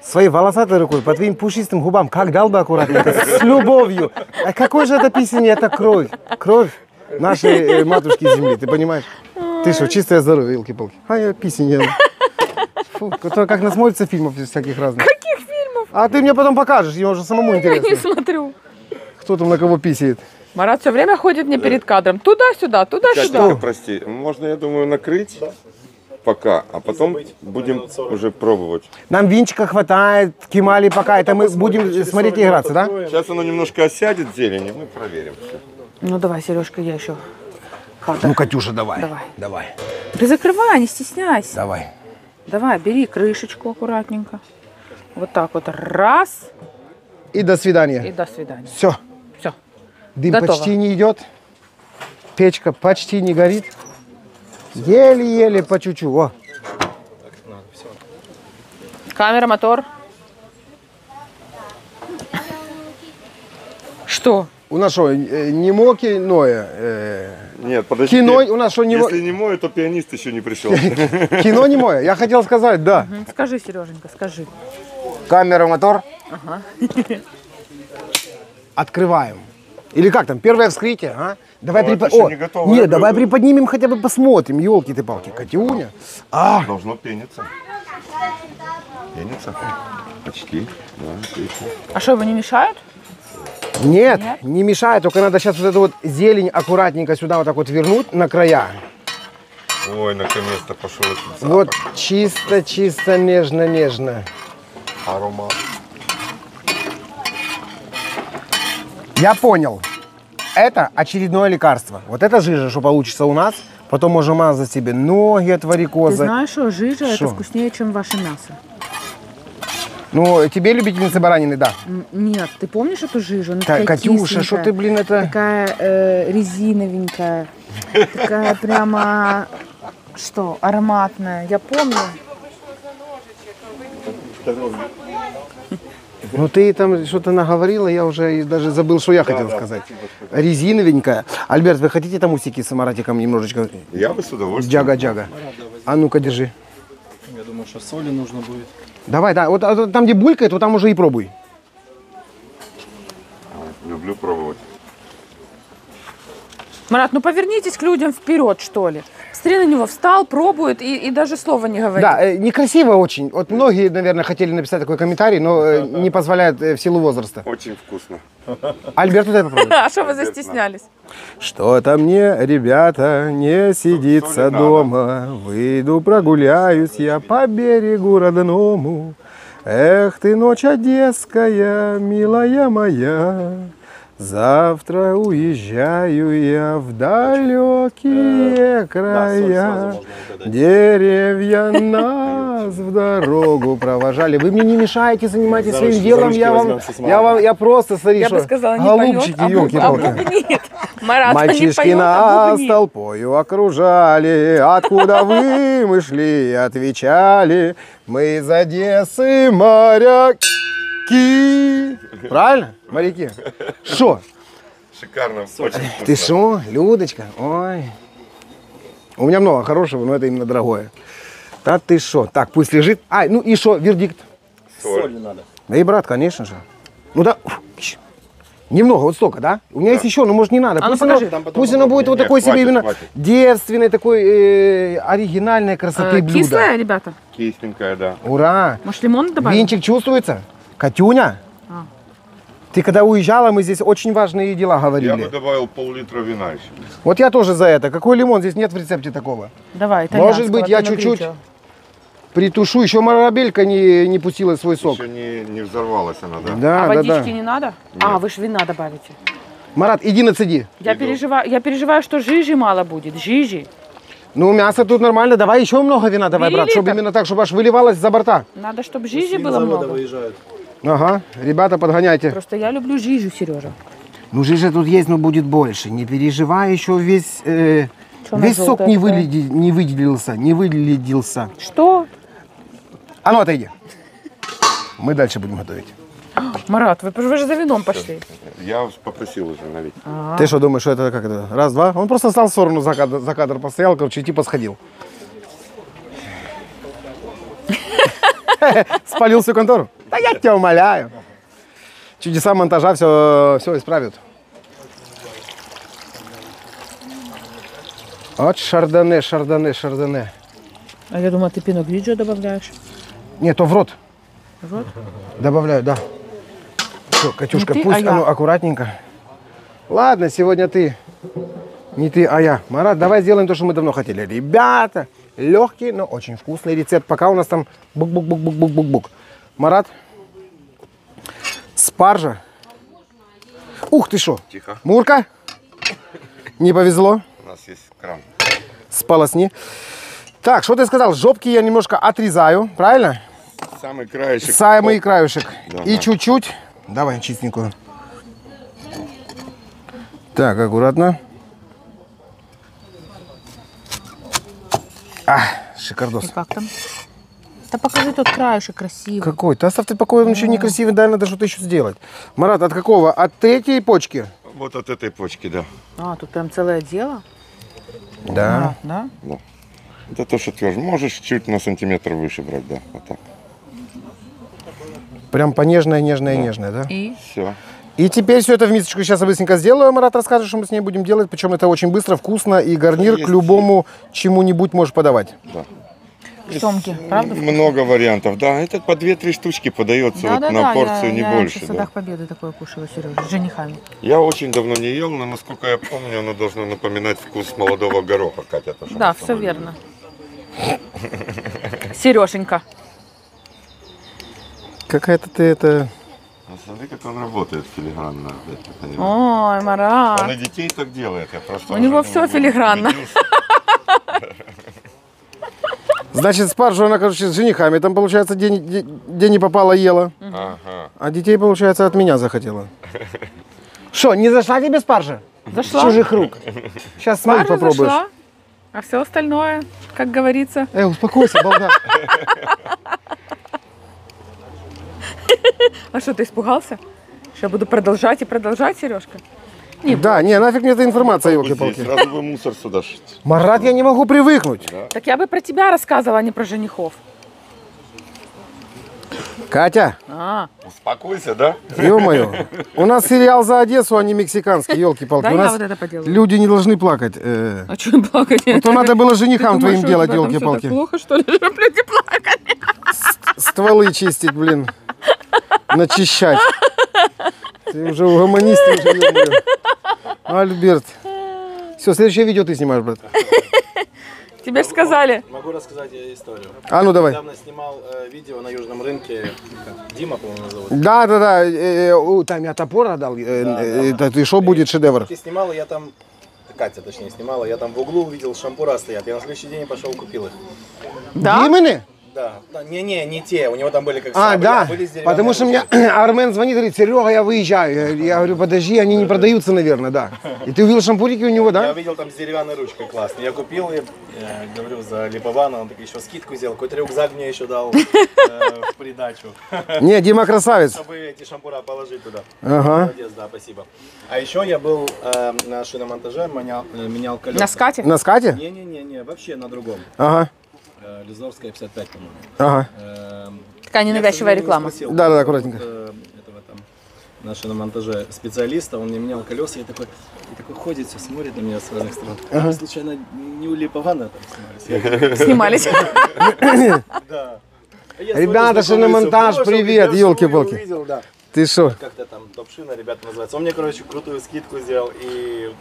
своей волосатой рукой по твоим пушистым губам как дал бы аккуратно, с любовью. А какой же это песня? Это кровь. Кровь нашей матушки земли, ты понимаешь? Ты что, чистое здоровье, елки-палки. А я песня. Фу, которая как насмотрится фильмов всяких разных. А ты мне потом покажешь, я уже самому интересно. Я не смотрю. Кто там на кого писает? Марат все время ходит мне перед кадром. Туда-сюда, туда-сюда. Прости, можно, я думаю, накрыть пока, а потом будем уже пробовать. Нам винчика хватает, ткемали пока, это мы будем смотреть и играться, да? Сейчас оно немножко осядет зелени, мы проверим все. Ну давай, Сережка, я еще... Ну, Катюша, давай. Ты закрывай, не стесняйся. Давай, бери крышечку аккуратненько. Вот так вот. Раз. И до свидания. Все. Дым готово. Почти не идет. Печка почти не горит. Еле-еле по чуть-чуть. Камера, мотор. Что? У нас что, не моки, ноя? Нет, подожди. Кино у нас что, не моя? Если не моя, то пианист еще не пришел. Кино не моя. Я хотел сказать, да. Скажи, Сереженька, скажи. Камера, мотор. Ага. Открываем. Или как там? Первое вскрытие. А? Давай, давай приподнимем, хотя бы посмотрим. Елки-ты-палки. Катюня. Должно пениться. Пенится. Почти. Да, а что, его не мешают? Нет, не мешает. Только надо сейчас вот эту вот зелень аккуратненько сюда вот так вот вернуть на края. Ой, наконец-то пошел этот запах. Вот чисто-чисто, нежно-нежно. Аромат. Я понял. Это очередное лекарство. Вот это жижа, что получится у нас. Потом можем мазать себе ноги от варикоза. Ты знаешь, что жижа это вкуснее, чем ваше мясо. Ну, тебе любительница баранины, да? Нет, ты помнишь эту жижу? Она такая Катюша, что ты, блин, это... Такая резиновенькая, такая прямо, что, ароматная. Я помню. Ну, ты там что-то наговорила, я уже даже забыл, что я хотел сказать. Резиновенькая. Альберт, вы хотите там усики с Маратиком немножечко? Я бы с удовольствием. Джага-джага. А ну-ка, держи. Я думаю, что соли нужно будет. Давай, да. Вот там, где булькает, вот там уже и пробуй. Люблю пробовать. Марат, ну повернитесь к людям вперед, что ли. Смотри на него, встал, пробует и даже слова не говорит. Да, некрасиво очень. Вот многие, наверное, хотели написать такой комментарий, но не позволяют в силу возраста. Очень вкусно. Альберт, дай попробуй. А что вы застеснялись? Что-то мне, ребята, не сидится дома. Выйду прогуляюсь я по берегу родному. Эх ты, ночь одесская, милая моя. Завтра уезжаю я в далекие края. Деревья нас в дорогу провожали. Вы мне не мешаете, занимайтесь своим делом. Я просто, смотри, что... Я бы сказала, не поет. Мальчишки нас толпою окружали. Откуда вы, мы шли, отвечали. Мы из Одессы, моряки. Правильно? Моряки. Шо? Шикарно. Ты шо? Людочка? Ой. У меня много хорошего, но это именно дорогое. Да ты шо? Так, пусть лежит. Ай, ну и шо? Вердикт. Соль надо. Да и, брат, конечно же. Ну да. Немного, вот столько, да? У меня есть еще, но может не надо. А пусть оно будет вот такой себе именно девственной, такой оригинальной красоты блюдо. Кислая, ребята? Кисленькая, да. Ура. Может лимон добавить? Винчик чувствуется? Катюня? Ты когда уезжала, мы здесь очень важные дела говорили. Я бы добавил пол-литра вина еще. Вот я тоже за это. Какой лимон? Здесь нет в рецепте такого. Давай, может быть, я чуть-чуть притушу. Еще марабелька не пустила свой сок. Еще не взорвалась она, да? Да, а водички не надо? Нет. А, вы же вина добавите. Марат, иди нацеди. Я переживаю, что жижи мало будет. Жижи. Ну, мясо тут нормально. Давай еще много вина, давай, брат. Чтобы именно так, чтобы аж выливалось за борта. Надо, чтобы жижи было много. Ага, ребята, подгоняйте. Просто я люблю жижу, Сережа. Ну, жижа тут есть, но будет больше. Не переживай, еще весь сок не выделился. Что? А ну, отойди. Мы дальше будем готовить. Марат, вы же за вином пошли. Я попросил уже налить. Ты что думаешь, что это как это? Раз, два. Он просто стал в сторону за кадр постоял, короче, типа сходил. Спалил всю контору. Да я тебя умоляю. Чудеса монтажа все исправят. Вот шардоне. А я думала, ты пиногриджио добавляешь. Нет, то в рот. В рот? Добавляю, да. Все, Катюшка, пусть оно аккуратненько. Ладно, сегодня ты. Не ты, а я. Марат, давай сделаем то, что мы давно хотели. Ребята, легкий, но очень вкусный рецепт. Пока у нас там бук-бук-бук-бук-бук-бук. Марат, спаржа. Ух ты шо! Тихо. Мурка, не повезло. У нас есть кран. Сполосни. Так, что ты сказал? Жопки я немножко отрезаю, правильно? Самый краешек. Самый краешек. Да, и чуть-чуть. Давай чистенькую. Так, аккуратно. А, шикардос. И как там? Да покажи тот краешек красивый. Какой? Да оставь ты покой, он еще некрасивый, да, надо что-то еще сделать. Марат, от какого? От третьей почки? Вот от этой почки, да. А, тут прям целое дело? Да. Да? Это то, что тверже. Можешь чуть на сантиметр выше брать, да, вот так. Прям понежное, нежное, да? И? Все. И теперь все это в мисочку сейчас быстренько сделаю. Марат расскажет, что мы с ней будем делать. Причем это очень быстро, вкусно. И гарнир к любому чему-нибудь можешь подавать. Да. Штомки, правда? Много вариантов, да. Это по 2-3 штучки подается порцию, не больше. Я в садах Победы такое кушала, Сережа, с женихами. Я очень давно не ел, но, насколько я помню, оно должно напоминать вкус молодого гороха, Катя. Да, все верно. Сереженька. Какая-то ты это... А смотри, как он работает филигранно. Ой, Марат. Он и детей так делает. Я просто у него все филигранно. Значит, спаржу она, короче, с женихами. Там, получается, где не попала, ела. Ага. А детей, получается, от меня захотела. Что, не зашла тебе спаржа? Зашла. С чужих рук. Сейчас смотри, попробуешь. Зашла. А все остальное, как говорится. Успокойся, балда. А что, ты испугался? Что я буду продолжать и продолжать, Сережка? Не, да, не, нафиг мне эта информация, елки-палки. Сразу бы мусор сюда шить. Марат, я не могу привыкнуть. Да. Так я бы про тебя рассказывала, а не про женихов. Катя. Успокойся, да? Ё-моё. У нас сериал за Одессу, а не мексиканский, елки-палки. Да, я вот это поделаю. Люди не должны плакать. А что плакать? А то надо было женихам твоим делать, елки-палки. Плохо, что ли, чтобы люди плакали? Стволы чистить, блин. Начищать. Ты уже угомонись, ты уже, ё-моё. Альберт. Все, следующее видео ты снимаешь, брат. Тебе же сказали. Могу рассказать историю. А ну давай. Я недавно снимал видео на южном рынке. Дима, по-моему, зовут. Да. Там я топор отдал. И что будет шедевр? Ты снимала, я там... Катя, точнее, снимала. Я там в углу увидел, шампура стоят. Я на следующий день пошел купил их. Да? Димины? Да. Не те. У него там были как... Да. Потому что мне Армен звонит и говорит: Серега, я выезжаю. Я говорю: подожди, они не продаются, наверное, да. И ты увидел шампурики у него, да? Я видел там с деревянной ручкой классный. Я купил и, говорю, за Липована, он так еще скидку сделал. Какой-то рюкзак мне еще дал в придачу. Не, Дима красавец. Чтобы эти шампура положить туда. Ага. Молодец, да, спасибо. А еще я был на шиномонтаже, менял колеса. На скате? На скате? Не, вообще на другом. Ага. Лизорская, 55, по-моему. Ага. Такая ненавязчивая реклама. Да, аккуратненько. Этого там, нашего на монтаже специалиста, он мне менял колеса, и такой ходит, все смотрит на меня с разных сторон. Ага. Случайно не у Липована там снимались? Снимались? Да. Ребята, шиномонтаж, привет, елки-палки. Ты что? Как-то там топшина, ребята, называется. Он мне, короче, крутую скидку сделал и...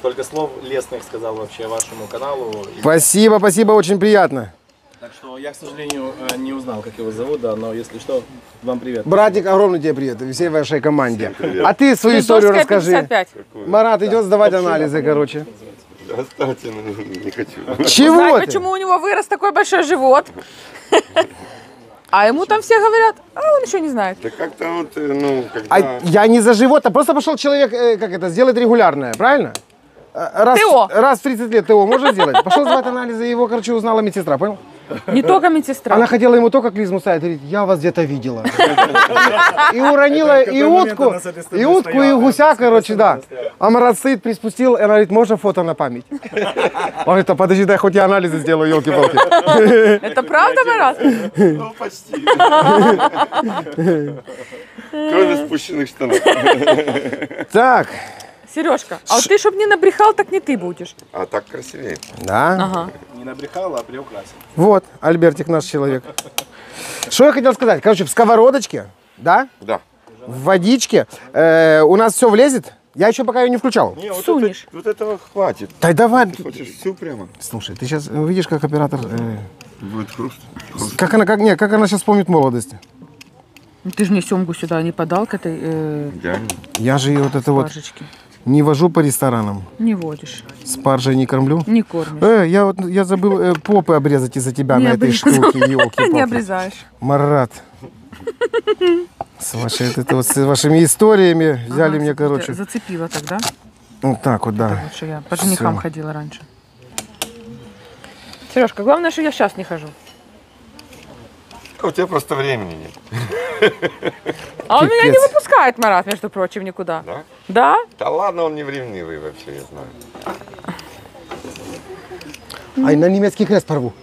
Столько слов лестных сказал вообще вашему каналу. Спасибо, очень приятно. Так что я, к сожалению, не узнал, как его зовут, да, но если что, вам привет. Братик, огромный тебе привет, всей вашей команде. А ты свою историю расскажи. 55. Марат идет сдавать анализы, короче. Оставьте, не хочу. Чего ты? Почему у него вырос такой большой живот? А ему там все говорят, а он еще не знает. Да как-то вот, ну, когда... я не за живот, а просто пошел человек, как это, сделать регулярное, правильно? Раз в 30 лет ТО можно сделать? Пошел сдавать анализы, его, короче, узнала медсестра, понял? Не только медсестра. Она хотела ему только клизму ставить, говорит: я вас где-то видела. И уронила и утку, и гуся, короче, да. А Марат стоит, приспустил, и она говорит: можно фото на память? Он говорит: а подожди, дай хоть я анализы сделаю, елки-палки. Это правда, Марат? Ну, почти. Кроме спущенных штанов. Так. Сережка, а вот ты, чтобы не набрехал, так не ты будешь. А так красивее. Да. Ага. Не набрехал, а приукрасил. Вот, Альбертик наш человек. Что я хотел сказать? Короче, в сковородочке, да? Да. В водичке. У нас все влезет. Я еще пока ее не включал. Не, вот сунешь. Вот этого хватит. Да давай. Ты хочешь всю прямо? Слушай, ты сейчас увидишь, как оператор... Будет хруст. Как она сейчас вспомнит молодость? Ты же мне семгу сюда не подал к этой... Я же ее вот это вот... Не вожу по ресторанам. Не водишь. Спаржей не кормлю. Не кормишь. Я забыл попы обрезать из-за тебя на этой штуке. Не обрезаешь. Марат. С вашими историями взяли мне, короче. Зацепила тогда. Вот так вот, да. Лучше я по женихам ходила раньше. Сережка, главное, что я сейчас не хожу. У тебя просто времени нет. А он меня не выпускает, Марат, между прочим, никуда. Да? Да. Да ладно, он не ревнивый вообще, я знаю. Ай, на немецкий крест порву.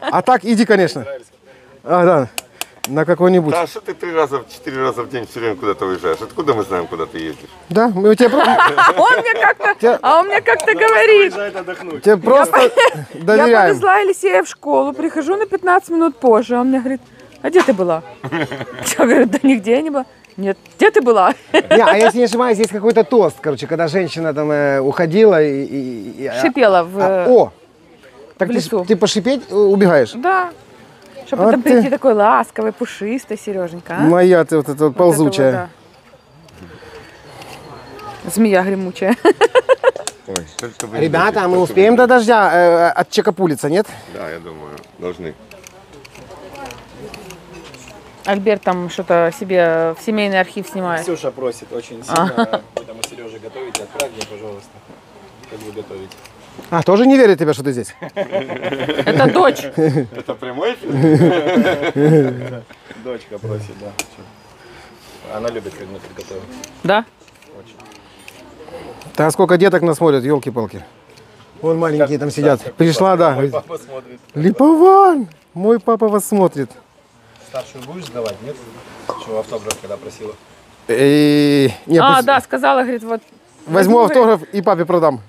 А так иди, конечно. Да, на какой-нибудь. Да, что ты 3 раза, 4 раза в день все время куда-то уезжаешь? Откуда мы знаем, куда ты едешь? Да, мы у тебя просто... А он мне как-то говорит. Тебе просто доверяем. Я повезла Елисея в школу, прихожу на 15 минут позже. Он мне говорит: а где ты была? Я говорю: да нигде я не была. Нет, где ты была? А если не ошибаюсь, есть какой-то тост, короче, когда женщина там уходила и... Шипела в лесу. Так ты пошипеть убегаешь? Да. Чтобы вот прийти такой ласковый, пушистый, Сереженька. А? Моя ты вот эта вот ползучая. Вот, да. Змея гремучая. Ой, ребята, а мы успеем до дождя отчекапулиться, нет? Да, я думаю, должны. Альберт там что-то себе в семейный архив снимает. Ксюша просит очень сильно, поэтому Сережа готовите, отправь мне, пожалуйста, как вы готовите. А, тоже не верит тебе, что ты здесь? Это дочь. Это прямой эфир? Дочка просит, да. Она любит, когда приготовить. Да? Очень. Да сколько деток нас смотрят, елки-палки. Вон маленькие там сидят. Пришла, да. Мой папа смотрит. Липован! Мой папа вас смотрит. Старшую будешь сдавать, нет? Чего автограф когда просила? А, да, сказала, говорит, вот. Возьму автограф и папе продам.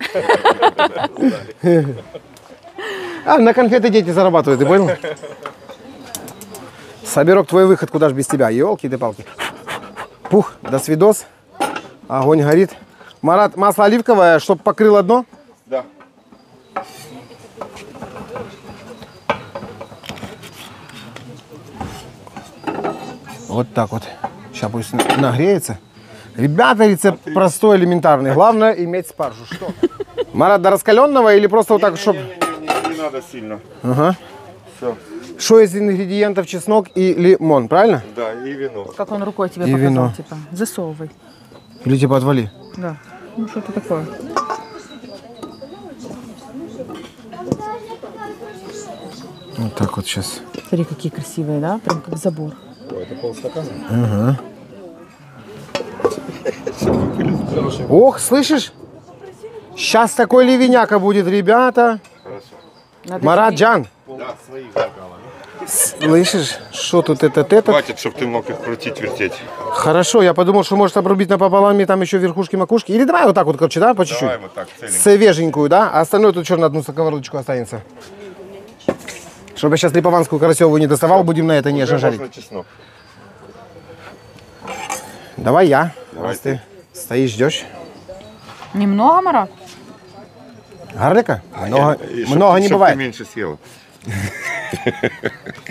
А, на конфеты дети зарабатывают, ты понял? Соберок, твой выход, куда же без тебя? Елки ты палки. Пух, до свидос. Огонь горит. Марат, масло оливковое, чтобы покрыло дно? Да. Вот так вот. Сейчас пусть нагреется. Ребята, рецепт простой, элементарный. Главное иметь спаржу. Что? Марат, до раскаленного или просто вот так, чтобы... Не надо сильно. Ага. Все. Что из ингредиентов? Чеснок и лимон, правильно? Да, и вино. Как он рукой тебе показал, типа, засовывай. Или типа отвали. Да, ну что-то такое. Вот так вот сейчас. Смотри, какие красивые, да? Прям как забор. О, это полстакана? Ага. Ох, слышишь? Сейчас такой ливеняка будет, ребята. Мараджан. Да, своих закала. Слышишь, что тут этот? Хватит, чтобы ты мог их крутить, вертеть. Хорошо, я подумал, что может обрубить напополам, там еще верхушки, макушки. Или давай вот так вот, короче, да, по чуть-чуть. Давай вот так, свеженькую, да? А остальное тут еще на одну сковородочку останется. Чтобы я сейчас липованскую карасевую не доставал, будем на это нежно жарить. Давай я. Раз ты стоишь, ждешь. Немного, Марат? Гарлика? Много, много не бывает. Меньше съела.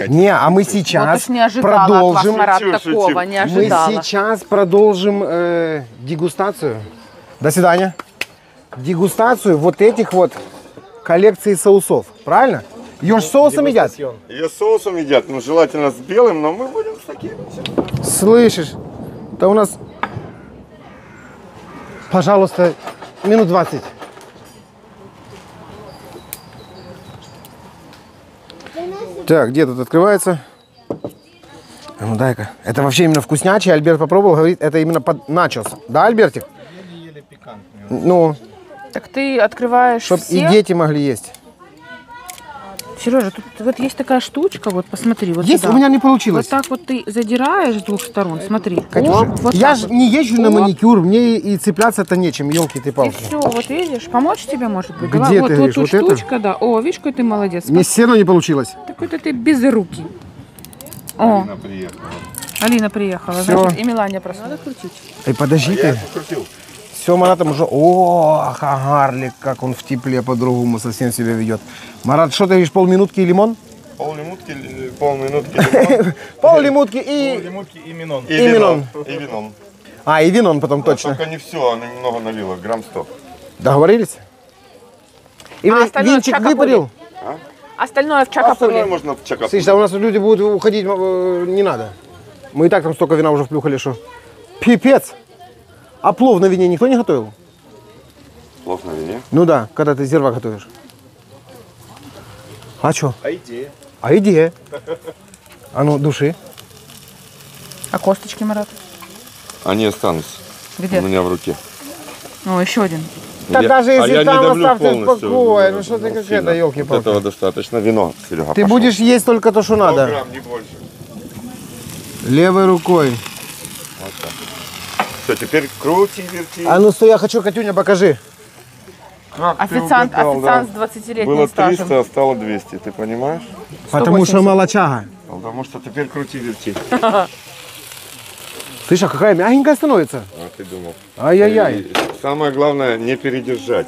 Не, а мы сейчас продолжим. Мы сейчас продолжим дегустацию. До свидания. Дегустацию вот этих вот коллекций соусов, правильно? Ее с соусом едят. Ее с соусом едят, ну желательно с белым, но мы будем с таким. Слышишь? Да у нас, пожалуйста, минут 20. Так, где тут открывается? А ну дай-ка. Это вообще именно вкуснячий. Альберт попробовал, говорит, это именно под начос. Да, Альбертик? Еле-еле пикантный. Ну. Так ты открываешь. Чтоб все... и дети могли есть. Сережа, тут вот есть такая штучка, вот посмотри. Вот есть, сюда. У меня не получилось. Вот так вот ты задираешь с двух сторон, смотри. Катюша, оп, вот я же вот не езжу на маникюр, мне и цепляться-то нечем, елки-ты-палки. И все, вот видишь, помочь тебе может быть? Где давай, ты вот, говоришь, вот штучка, это? Да. О, видишь, какой ты молодец. Мне все равно не получилось. Такой-то ты без руки. О. Алина приехала. Алина приехала, все. Значит, и Мелания просто. Надо крутить. Эй, подожди ты. Все, Маратом уже... О, Хагарлик, как он в тепле по-другому совсем себя ведет. Марат, что ты видишь, полминутки и лимон? Полминутки лимон. Поллимутки и... Поллимутки и минон. И винон. И винон. А, и винон потом точно. Только не все, она немного налила, грамм 100. Договорились? И винчик выпарил? Остальное в чакапули. Остальное можно в чакапули. Слышь, да у нас люди будут уходить, не надо. Мы и так там столько вина уже вплюхали, что... Пипец! А плов на вине никто не готовил? Плов на вине? Ну да, когда ты зерва готовишь. А что? А идея. А идея. А ну, души. А косточки, Марат? Они останутся. Где? У меня в руке. Ну, еще один. Да я, даже если а там оставьте в покое. Ну что ты как это, елки-палки. Этого достаточно. Вино, Серега, ты пошел. Будешь есть только то, что надо. Грамм, не больше. Левой рукой. Вот так. Все, теперь крути, верти. А ну стой, я хочу, Катюня, покажи. Как официант, угадал, официант да? С 20-летним стажем. Было 300, а стало 200, ты понимаешь? 180. Потому что молочага. Потому что теперь крути, верти. Слышь, а какая мягенькая становится? А ты думал. Ай-яй-яй. Самое главное, не передержать.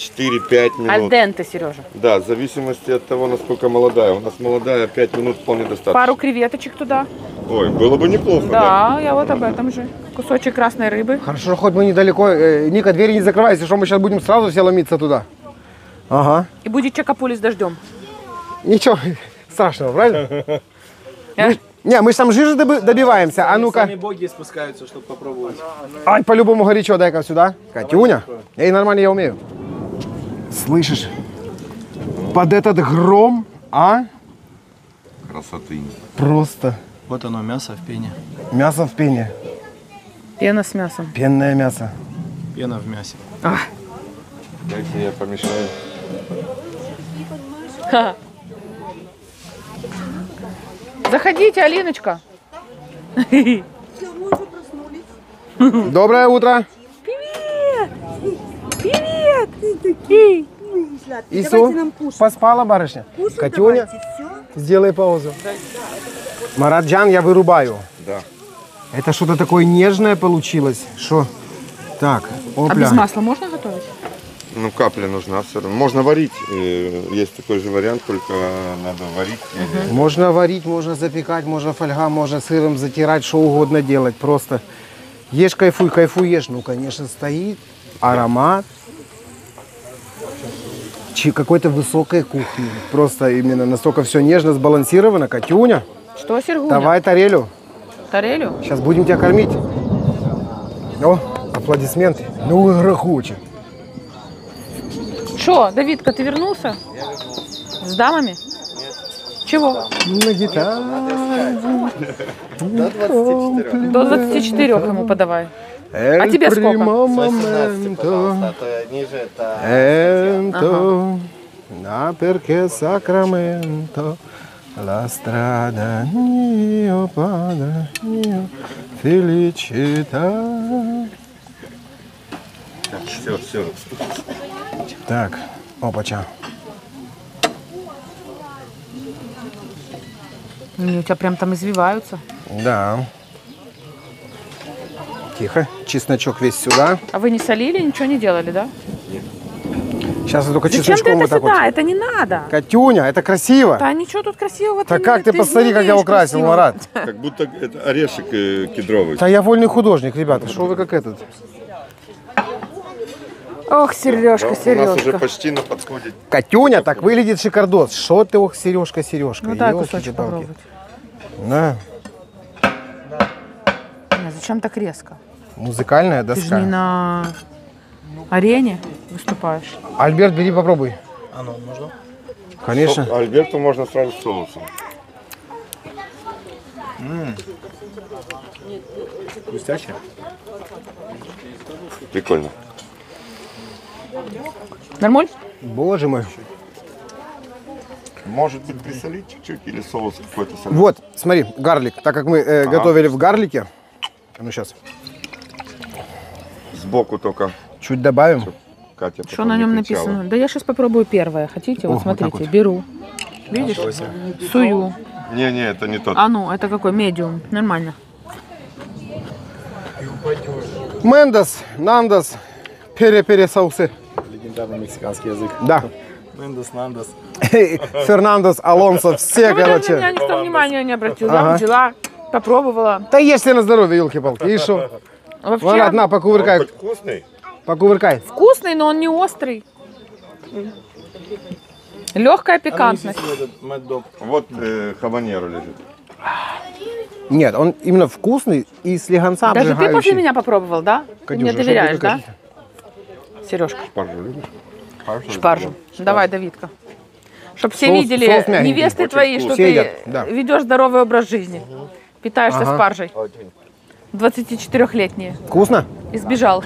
4-5 минут. Аль денте, Сережа. Да, в зависимости от того, насколько молодая. У нас молодая, 5 минут вполне достаточно. Пару креветочек туда. Ой, было бы неплохо. Да, да? Я вот об этом же. Кусочек красной рыбы. Хорошо, хоть мы недалеко. Ника, двери не закрывай, если что, мы сейчас будем сразу все ломиться туда. Ага. И будет чакапули с дождем. Ничего страшного, правильно? Не, мы же там жижи добиваемся, а ну-ка. Сами боги спускаются, чтобы попробовать. Ай, по-любому горячо, дай-ка сюда. Катюня, эй, нормально, я умею. Слышишь, под этот гром, а? Красоты. Просто. Вот оно, мясо в пене. Мясо в пене. Пена с мясом. Пенное мясо. Пена в мясе. А. Дайте я помешаю. Ха. Заходите, Алиночка. Доброе утро. Привет. Привет. И все, поспала барышня. Катюня, сделай паузу. Мараджан, я вырубаю. Да. Это что-то такое нежное получилось. Что? Так, опля. А без масла можно готовить? Ну, капля нужна все равно. Можно варить. Есть такой же вариант, только надо варить. Угу. Можно варить, можно запекать, можно фольга, можно сыром затирать, что угодно делать. Просто ешь, кайфуй, кайфуешь. Ну, конечно, стоит аромат какой-то высокой кухни. Просто именно настолько все нежно сбалансировано. Катюня, что, Сергуня? Давай тарелю. Тарелю? Сейчас будем тебя кормить. О, аплодисменты. Ну, грохочет. Что, Давидка, ты вернулся? С дамами? Нет. Чего? На гитаре. До 24. До 24 ему подавай. А тебе сколько? 118, пожалуйста, а то ниже это... На перке Сакраменто. La strada mio padre mio felicità. Так, все, все. Так, опача. Они у тебя прям там извиваются. Да. Тихо. Чесночок весь сюда. А вы не солили, ничего не делали, да? Нет. Сейчас я только зачем чесночком ты это вот сюда? Вот. Это не надо. Катюня, это красиво. Да ничего тут красивого. Так как ты посмотри, как я украсил, Марат. Как будто это орешек кедровый. Да я вольный художник, ребята. Что вы как этот? Ох, Сережка, Сережка. У нас уже почти на подходе. Катюня, так выглядит шикардос. Что ты, ох, Сережка, Сережка. Ну дай кусочек попробовать. На. Зачем так резко? Музыкальная доска. Ты же не на арене выступаешь. Альберт, бери, попробуй. А ну, можно? Конечно. Альберту можно сразу с соусом. Хрустяще. Прикольно. Нормаль? Боже мой. Может быть, присолить чуть-чуть или соус какой-то солить? Вот, смотри, гарлик. Так как мы готовили в гарлике. Ну, сейчас. Сбоку только. Чуть добавим. Катя, что на нем написано? Да я сейчас попробую первое. Хотите? О, вот смотрите, вот. Беру. Видишь? Сую. Не-не, это не тот. А ну, это какой? Медиум. Нормально. Мендос, нандос. Пересаусы. Легендарный мексиканский язык. Да. Мендос, нандос. Фернандос, Алонсо, все, короче. Я никто внимания не обратил. Я начала, попробовала. Да ешьте на здоровье, елки-палки. И что? Вон одна, покувыркай. Вкусный? Покувыркай. Вкусный, но он не острый. Легкая пикантность. Вот хабанеро лежит. Нет, он именно вкусный и с легонцами. Даже ты после меня попробовал, да? Ты мне доверяешь, да? Сережка. Шпаржу любишь? Шпаржу. Давай, Давидка. Чтобы все видели, невесты твои, что ты ведешь здоровый образ жизни. Питаешься спаржей. 24-летние. Вкусно? Избежал.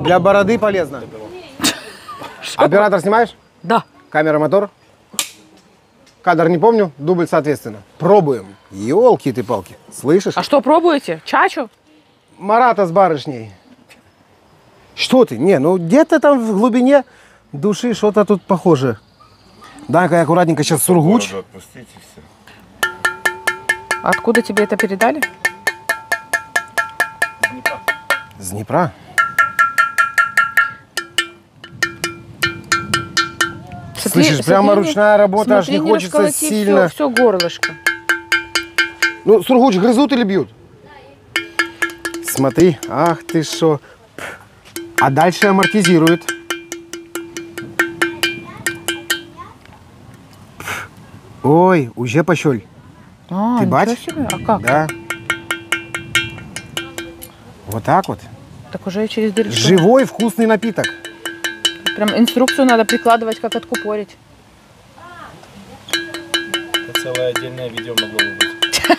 Для бороды полезно. Оператор снимаешь? Да. Камера, мотор? Кадр не помню, дубль соответственно. Пробуем. Елки ты палки. Слышишь? А что пробуете? Чачу? Марата с барышней. Что ты? Не, ну где-то там в глубине души что-то тут похоже. Дай-ка я аккуратненько сейчас сургуч. Откуда тебе это передали? С Днепра. Слышишь, прямо ручная работа, аж не хочется сильно. Все горлышко. Ну, сургуч грызут или бьют? Смотри, ах ты шо. А дальше амортизирует. Ой, уже пошел. А, ты бачишь? А как? Да. Вот так вот. Так уже через дырочку. Живой вкусный напиток. Прям инструкцию надо прикладывать, как откупорить. Это целое отдельное видео могло бы быть.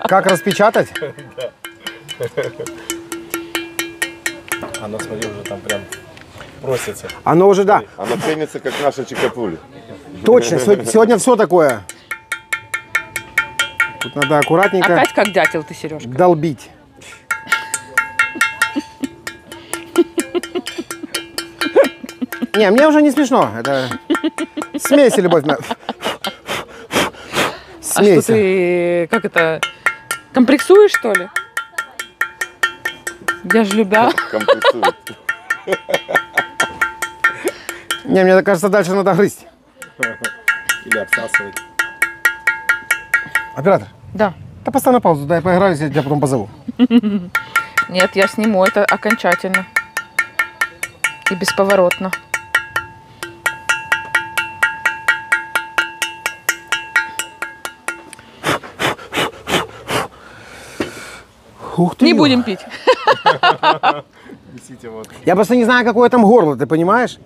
Как распечатать? Да. Она, смотри, уже там прям просится. Оно уже, да. Она ценится, как наша чакапули. Точно, сегодня все такое. Тут надо аккуратненько. Опять как дятел ты, Сережка. Долбить. Не, мне уже не смешно. Это смесь и любовь. Смесь. А что ты, как это, комплексуешь, что ли? Я же любя. Комплексует. Не, мне кажется, дальше надо грызть. Или обсасывать. Оператор? Да. Да поставь на паузу, дай поиграюсь, я тебя потом позову. Нет, я сниму это окончательно. И бесповоротно. Не будем пить. Я просто не знаю, какое там горло, ты понимаешь?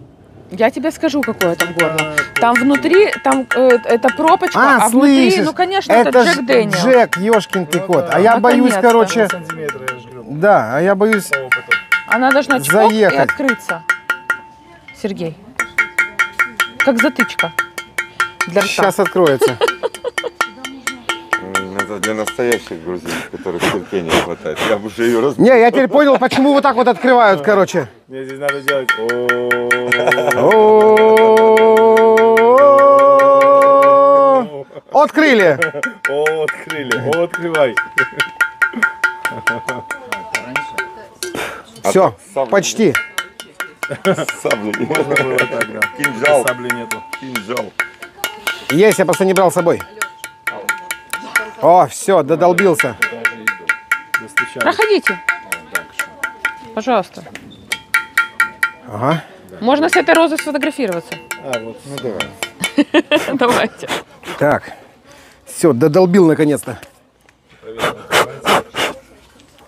Я тебе скажу, какое там горло. Там внутри, там это пробочка, а слышишь, внутри, ну конечно, это Джек Дэниел. Джек, ёшкин ты кот. А я боюсь, короче. Да, а я боюсь. Она должна чпок и открыться. Сергей. Как затычка. Для рта. Сейчас откроется. Это для настоящих грузин, которых терпения не хватает. Я бы уже ее раз. Не, я теперь понял, почему вот так вот открывают, короче. Мне здесь надо делать. Открыли. Открыли. Открывай. Все, почти. Сабли. Можно было так, да. Кинжал. Сабли нету. Кинжал. Есть, я просто не брал с собой. О, все, додолбился. Проходите. Пожалуйста. Ага. Можно с этой розой сфотографироваться. А, вот, ну давай. Давайте. Так. Все, додолбил наконец-то.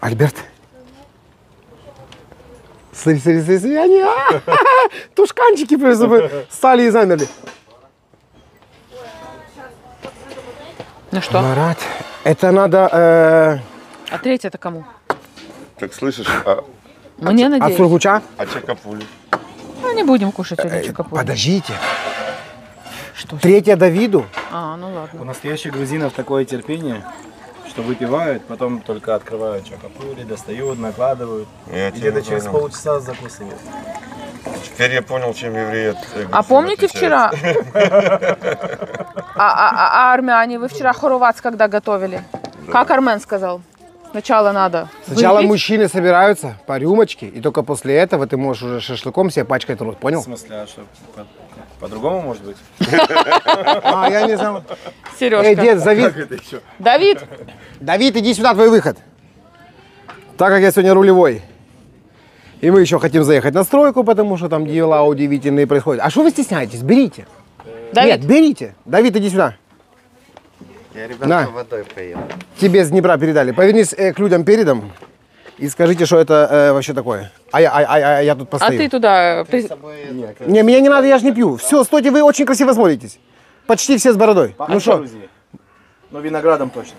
Альберт. Смотри, смотри, смотри, они тушканчики стали и замерли. Ну что? Марат, это надо... А третье это кому? Так слышишь? Мне надеюсь. А сургуча? А чакапули? Ну не будем кушать эту чакапули. Подождите. Что? Третье Давиду? А, ну ладно. У настоящих грузинов такое терпение, что выпивают, потом только открывают чакапури, достают, накладывают. И где-то через полчаса закусывают. Теперь я понял, чем евреи. А помните вчера? А армяне, вы вчера хоровац когда готовили? Да. Как армен сказал? Сначала надо. Сначала выпить. Мужчины собираются по рюмочке, и только после этого ты можешь уже шашлыком себе пачкать рот, понял? В смысле, а что? По-другому может быть? А, я не знаю. Сережка. Эй, дед, Давид! Давид, иди сюда, твой выход. Так как я сегодня рулевой. И мы еще хотим заехать на стройку, потому что там дела удивительные происходят. А что вы стесняетесь? Берите. Давид. Нет, берите. Давид, иди сюда. Я, ребята, на. Водой поел. Тебе с Днепра передали. Повернись к людям передом и скажите, что это вообще такое. Я тут постою. А ты туда... Не, меня не надо, я же не пью. Все, стойте, вы очень красиво смотритесь. Почти все с бородой. Ну что? Ну, виноградом точно.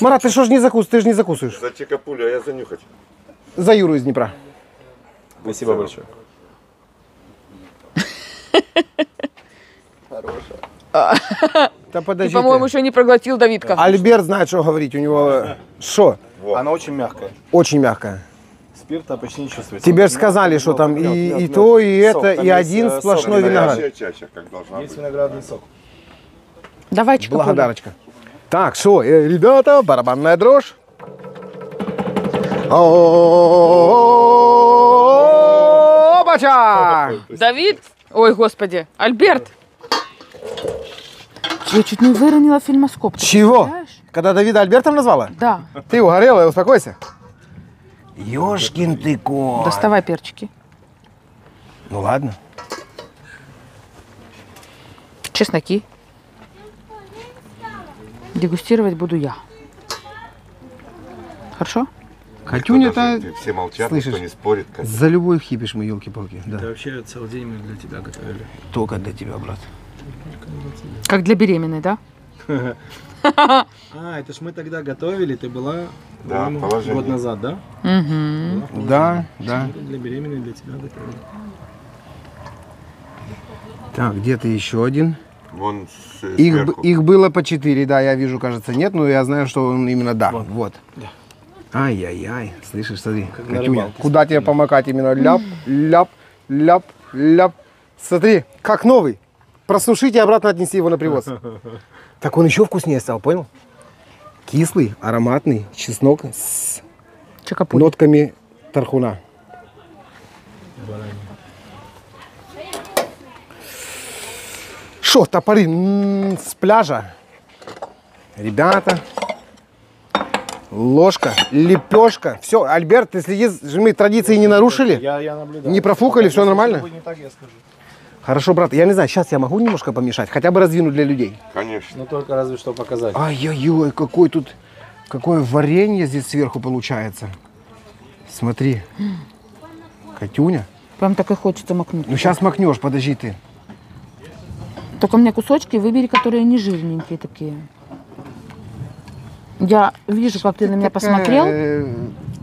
Марат, ты что ж не закусываешь? Ты же не закусываешь. За чакапулю, а я занюхать. За Юру из Днепра. Спасибо большое. Хорошая. Да подожди. Ты, по-моему, еще не проглотил Давидка. Альберт знает, что говорить. У него шо? Она очень мягкая. Очень мягкая. Спирта почти не чувствуется. Тебе же сказали, что там и то, и это, и один сплошной виноград. Есть виноградный сок. Давай чекапули. Благодарочка. Так, шо, ребята, барабанная дрожь. Опача! Давид! Ой, господи, Альберт! Я чуть не выронила фильмоскоп. Чего? Понимаешь? Когда Давида Альбертом назвала? Да. Ты угорела, успокойся. Ёшкин ты кот. Доставай перчики. Ну ладно. Чесноки. Дегустировать буду я. Хорошо? Катюня-то, все молчат, слышишь, не спорит, как... за любой хипиш мы, елки-палки. Да. Это вообще целый день мы для тебя готовили. Только для тебя, брат. Как для беременной, да? А, это ж мы тогда готовили, ты была год назад, да? Да, да. Для беременной для тебя готовили. Так, где-то еще один. Вон их было по 4, да, я вижу, кажется, нет, но я знаю, что он именно да. Вот. Ай-яй-яй, слышишь, смотри, Катюня, куда тебе помакать именно? Ляп, ляп, ляп, ляп. Смотри, как новый. Просушить и обратно отнести его на привоз. Так он еще вкуснее стал, понял? Кислый, ароматный чеснок с Чакапули. Нотками тархуна. Шо, топоры с пляжа. Ребята, ложка, лепешка. Все, Альберт, ты следи, мы традиции не нарушили? Я наблюдаю. Не профукали, все нормально? Не так я скажу. Хорошо, брат, я не знаю, сейчас я могу немножко помешать, хотя бы раздвинуть для людей. Конечно. Но только разве что показать. Ай-яй-яй, какой тут, какое варенье здесь сверху получается. Смотри, Катюня. Прям так и хочется макнуть. Ну сейчас макнешь, подожди ты. Только у меня кусочки, выбери, которые не жирненькие такие. Я вижу, как ты на меня посмотрел,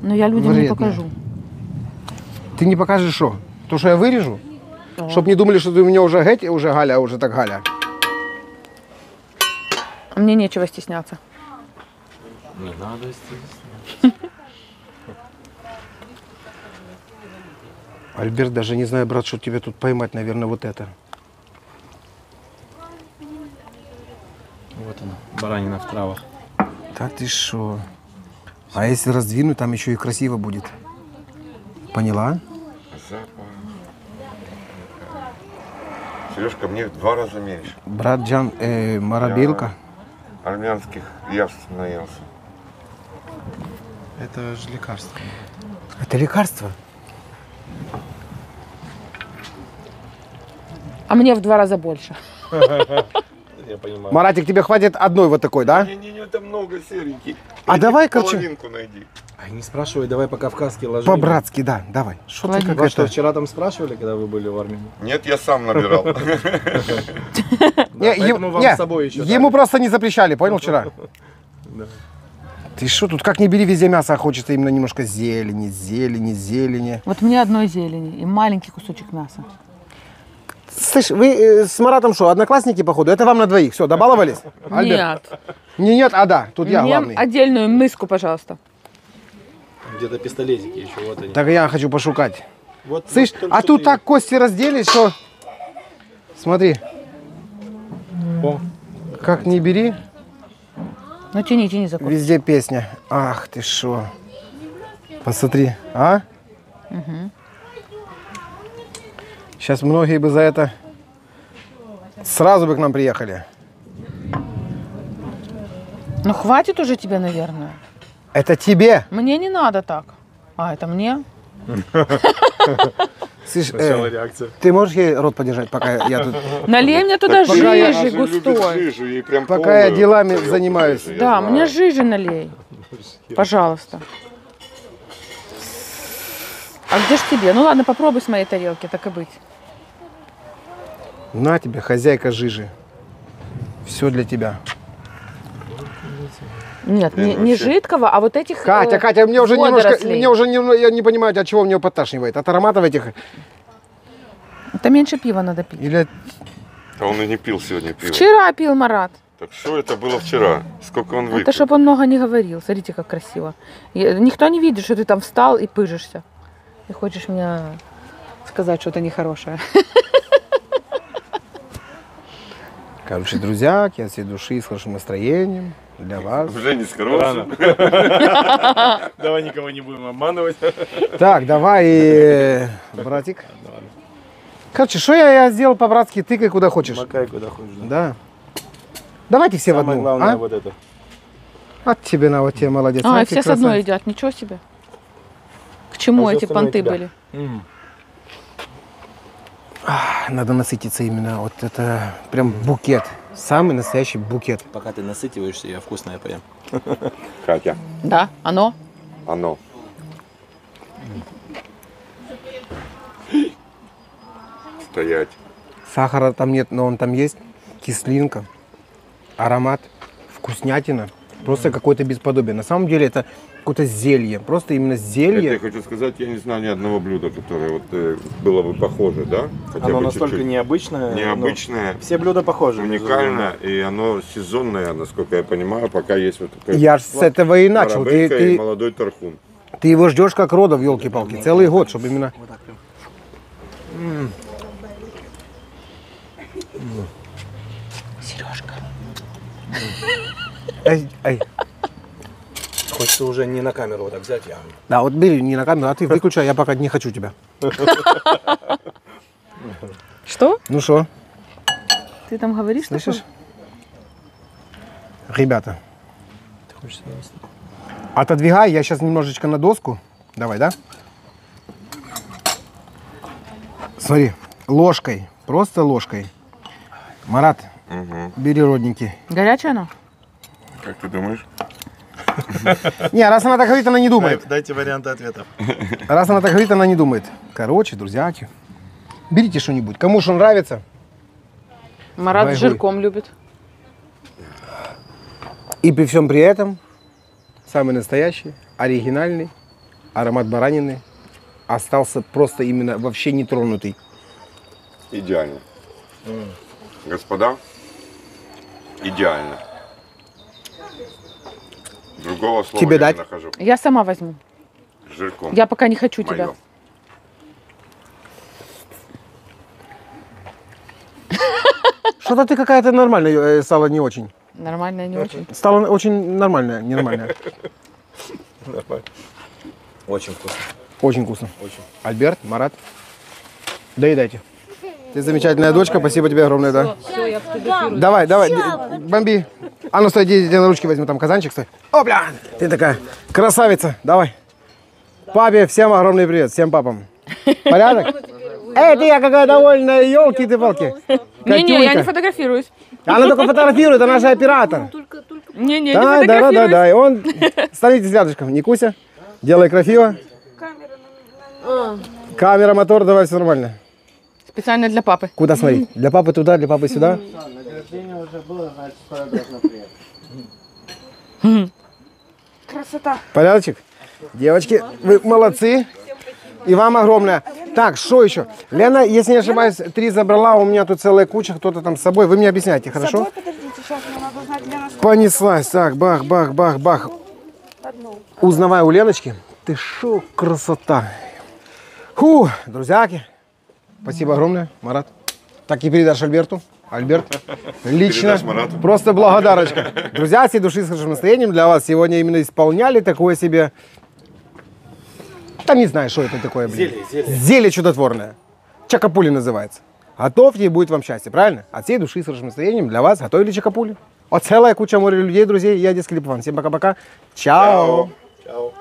но я людям вредная. Не покажу. Ты не покажешь что? То, что я вырежу? Чтоб не думали, что ты у меня уже геть, уже Галя, уже так Галя. Мне нечего стесняться. Не надо стесняться. Альберт, даже не знаю, брат, что тебе тут поймать, наверное, вот это. Вот она, баранина в травах. Да ты шо? А если раздвинуть, там еще и красиво будет. Поняла? Сережка, мне в 2 раза меньше. Брат Джан, марабелька. Я армянских явств наелся. Это же лекарство. Это лекарство? А мне в 2 раза больше. Я понимаю. Маратик, тебе хватит одной вот такой, да? Не-не-не, там много серенький. А давай, короче. Половинку найди. Ай, не спрашивай, давай по-кавказски ложи. По-братски, да, давай. Что ты как что, вчера там спрашивали, когда вы были в армии? Нет, я сам набирал. Ему просто не запрещали, понял, вчера? Ты что, тут как не бери, везде мясо, хочется именно немножко зелени, зелени, зелени. Вот мне одной зелени и маленький кусочек мяса. Слышь, вы с Маратом что, одноклассники, походу? Это вам на двоих. Все, добаловались? Альберт? Нет. Не нет, а да. Тут я главный. Отдельную миску, пожалуйста. Где-то пистолетики еще, вот они. Так я хочу пошукать. Вот, слышь, вот а тут так кости разделить, что... Смотри. О, как не бери. Ну тяни, тяни за кости. Везде песня. Ах ты шо. Посмотри, а? Угу. Сейчас многие бы за это сразу бы к нам приехали. Ну хватит уже тебе, наверное. Это тебе. Мне не надо так. А, это мне? Слышь, ты можешь ей рот подержать, пока я тут... Налей мне туда жижи густой. Пока я делами занимаюсь. Да, мне жижи налей. Пожалуйста. А где ж тебе? Ну ладно, попробуй с моей тарелки, так и быть. На тебе, хозяйка жижи. Все для тебя. Нет, не жидкого, а вот этих водорослей. Катя, мне уже немножко, я не понимаю, от чего меня поташнивает. От ароматов этих. Это меньше пива надо пить. Или... А он и не пил сегодня пиво. Вчера пил, Марат. Так что это было вчера? Сколько он выпил? Это чтобы он много не говорил. Смотрите, как красиво. Никто не видит, что ты там встал и пыжишься. Ты хочешь мне сказать что-то нехорошее? Короче, друзья, я всей души с хорошим настроением для вас. Уже не с хорошим. Давай никого не будем обманывать. Так, давай, братик. Короче, что я сделал по-братски, тыкай куда хочешь. Макай куда хочешь, да. Да. Давайте все самое в одну. Главное, а? Вот это. От тебе на вот тебе, молодец. А все с одной едят, ничего себе. К чему а эти понты были? Надо насытиться именно, вот это прям букет, самый настоящий букет. Пока ты насытиваешься, я вкусное поем. Катя. Да, оно? Оно. Стоять. Сахара там нет, но он там есть. Кислинка, аромат, вкуснятина. Просто какое-то бесподобие. На самом деле это какое-то зелье. Просто именно зелье. Это я хочу сказать, я не знаю ни одного блюда, которое вот, было бы похоже, да? Хотя оно бы настолько чуть-чуть. Необычное. Необычное. Все блюда похожи. Уникальное. И оно сезонное, насколько я понимаю, пока есть вот такой... Я же с этого и начал. Ты молодой тархун. Ты его ждешь как рода в елки-палки. Да, целый год, чтобы именно... Вот так прям. Сережка. Ай, ай. Хочется уже не на камеру вот так взять. Я... Да, вот бери не на камеру, а ты выключай, я пока не хочу тебя. Что? Ну что? Ты там говоришь, слышишь? Такое? Ребята. Ты хочешь съесть? Отодвигай, я сейчас немножечко на доску. Давай, да? Смотри, ложкой, просто ложкой. Марат, бери, родненький. Горячая она? Как ты думаешь? Не, раз она так говорит, она не думает. Дайте варианты ответов. Раз она так говорит, она не думает. Короче, друзьяки, берите что-нибудь. Кому что нравится. Марат с жирком любит. И при всем при этом, самый настоящий, оригинальный, аромат баранины остался просто именно вообще нетронутый. Идеально. Господа, идеально. Другого слова тебе я дать? Не нахожу. Я сама возьму. Жирком. Я пока не хочу моё. Тебя. Что-то ты какая-то нормальная стала не очень. Нормальная не очень. Стала очень нормальная, ненормальная. Очень вкусно. Очень вкусно. Очень. Альберт, Марат, доедайте. Ты замечательная дочка, спасибо тебе огромное, да. Все, я фотографирую. Давай, давай, бомби. А ну стой, иди на ручки возьму, там казанчик, стой. О, бля, ты такая красавица, давай. Папе всем огромный привет, всем папам. Порядок? Эй, ты я какая довольная, елки-ты-палки. Не-не, я не фотографируюсь. Она только фотографирует, она же оператор. Не-не, да, не фотографируюсь. Да-да-да, он, становитесь рядышком, не куся, делай красиво. Камера, мотор, давай, все нормально. Специально для папы. Куда смотреть? Для папы туда, для папы сюда? Награждение уже было, значит, пора должно приехать. Красота. Порядочек? Девочки, вы молодцы. И вам огромное. Так, что еще? Лена, если не ошибаюсь, 3 забрала, у меня тут целая куча, кто-то там с собой. Вы мне объясняете, хорошо? С собой, подождите, сейчас я могу знать, Лена, что... Понеслась. Так, бах, бах, бах, бах. Узнавая у Леночки, ты шо, красота. Фу, друзьяки. Спасибо огромное, Марат. Так и передашь Альберту. Альберт, лично, просто благодарочка. Друзья, все души с хорошим настроением для вас сегодня именно исполняли такое себе... Там не знаю, что это такое, блин. Зелье, зелье. Зелье чудотворное. Чакапули называется. Готовьте, и будет вам счастье, правильно? От всей души с хорошим настроением для вас готовили чакапули. О, целая куча моря людей, друзей. Я Липован. Всем пока-пока. Чао. Чао.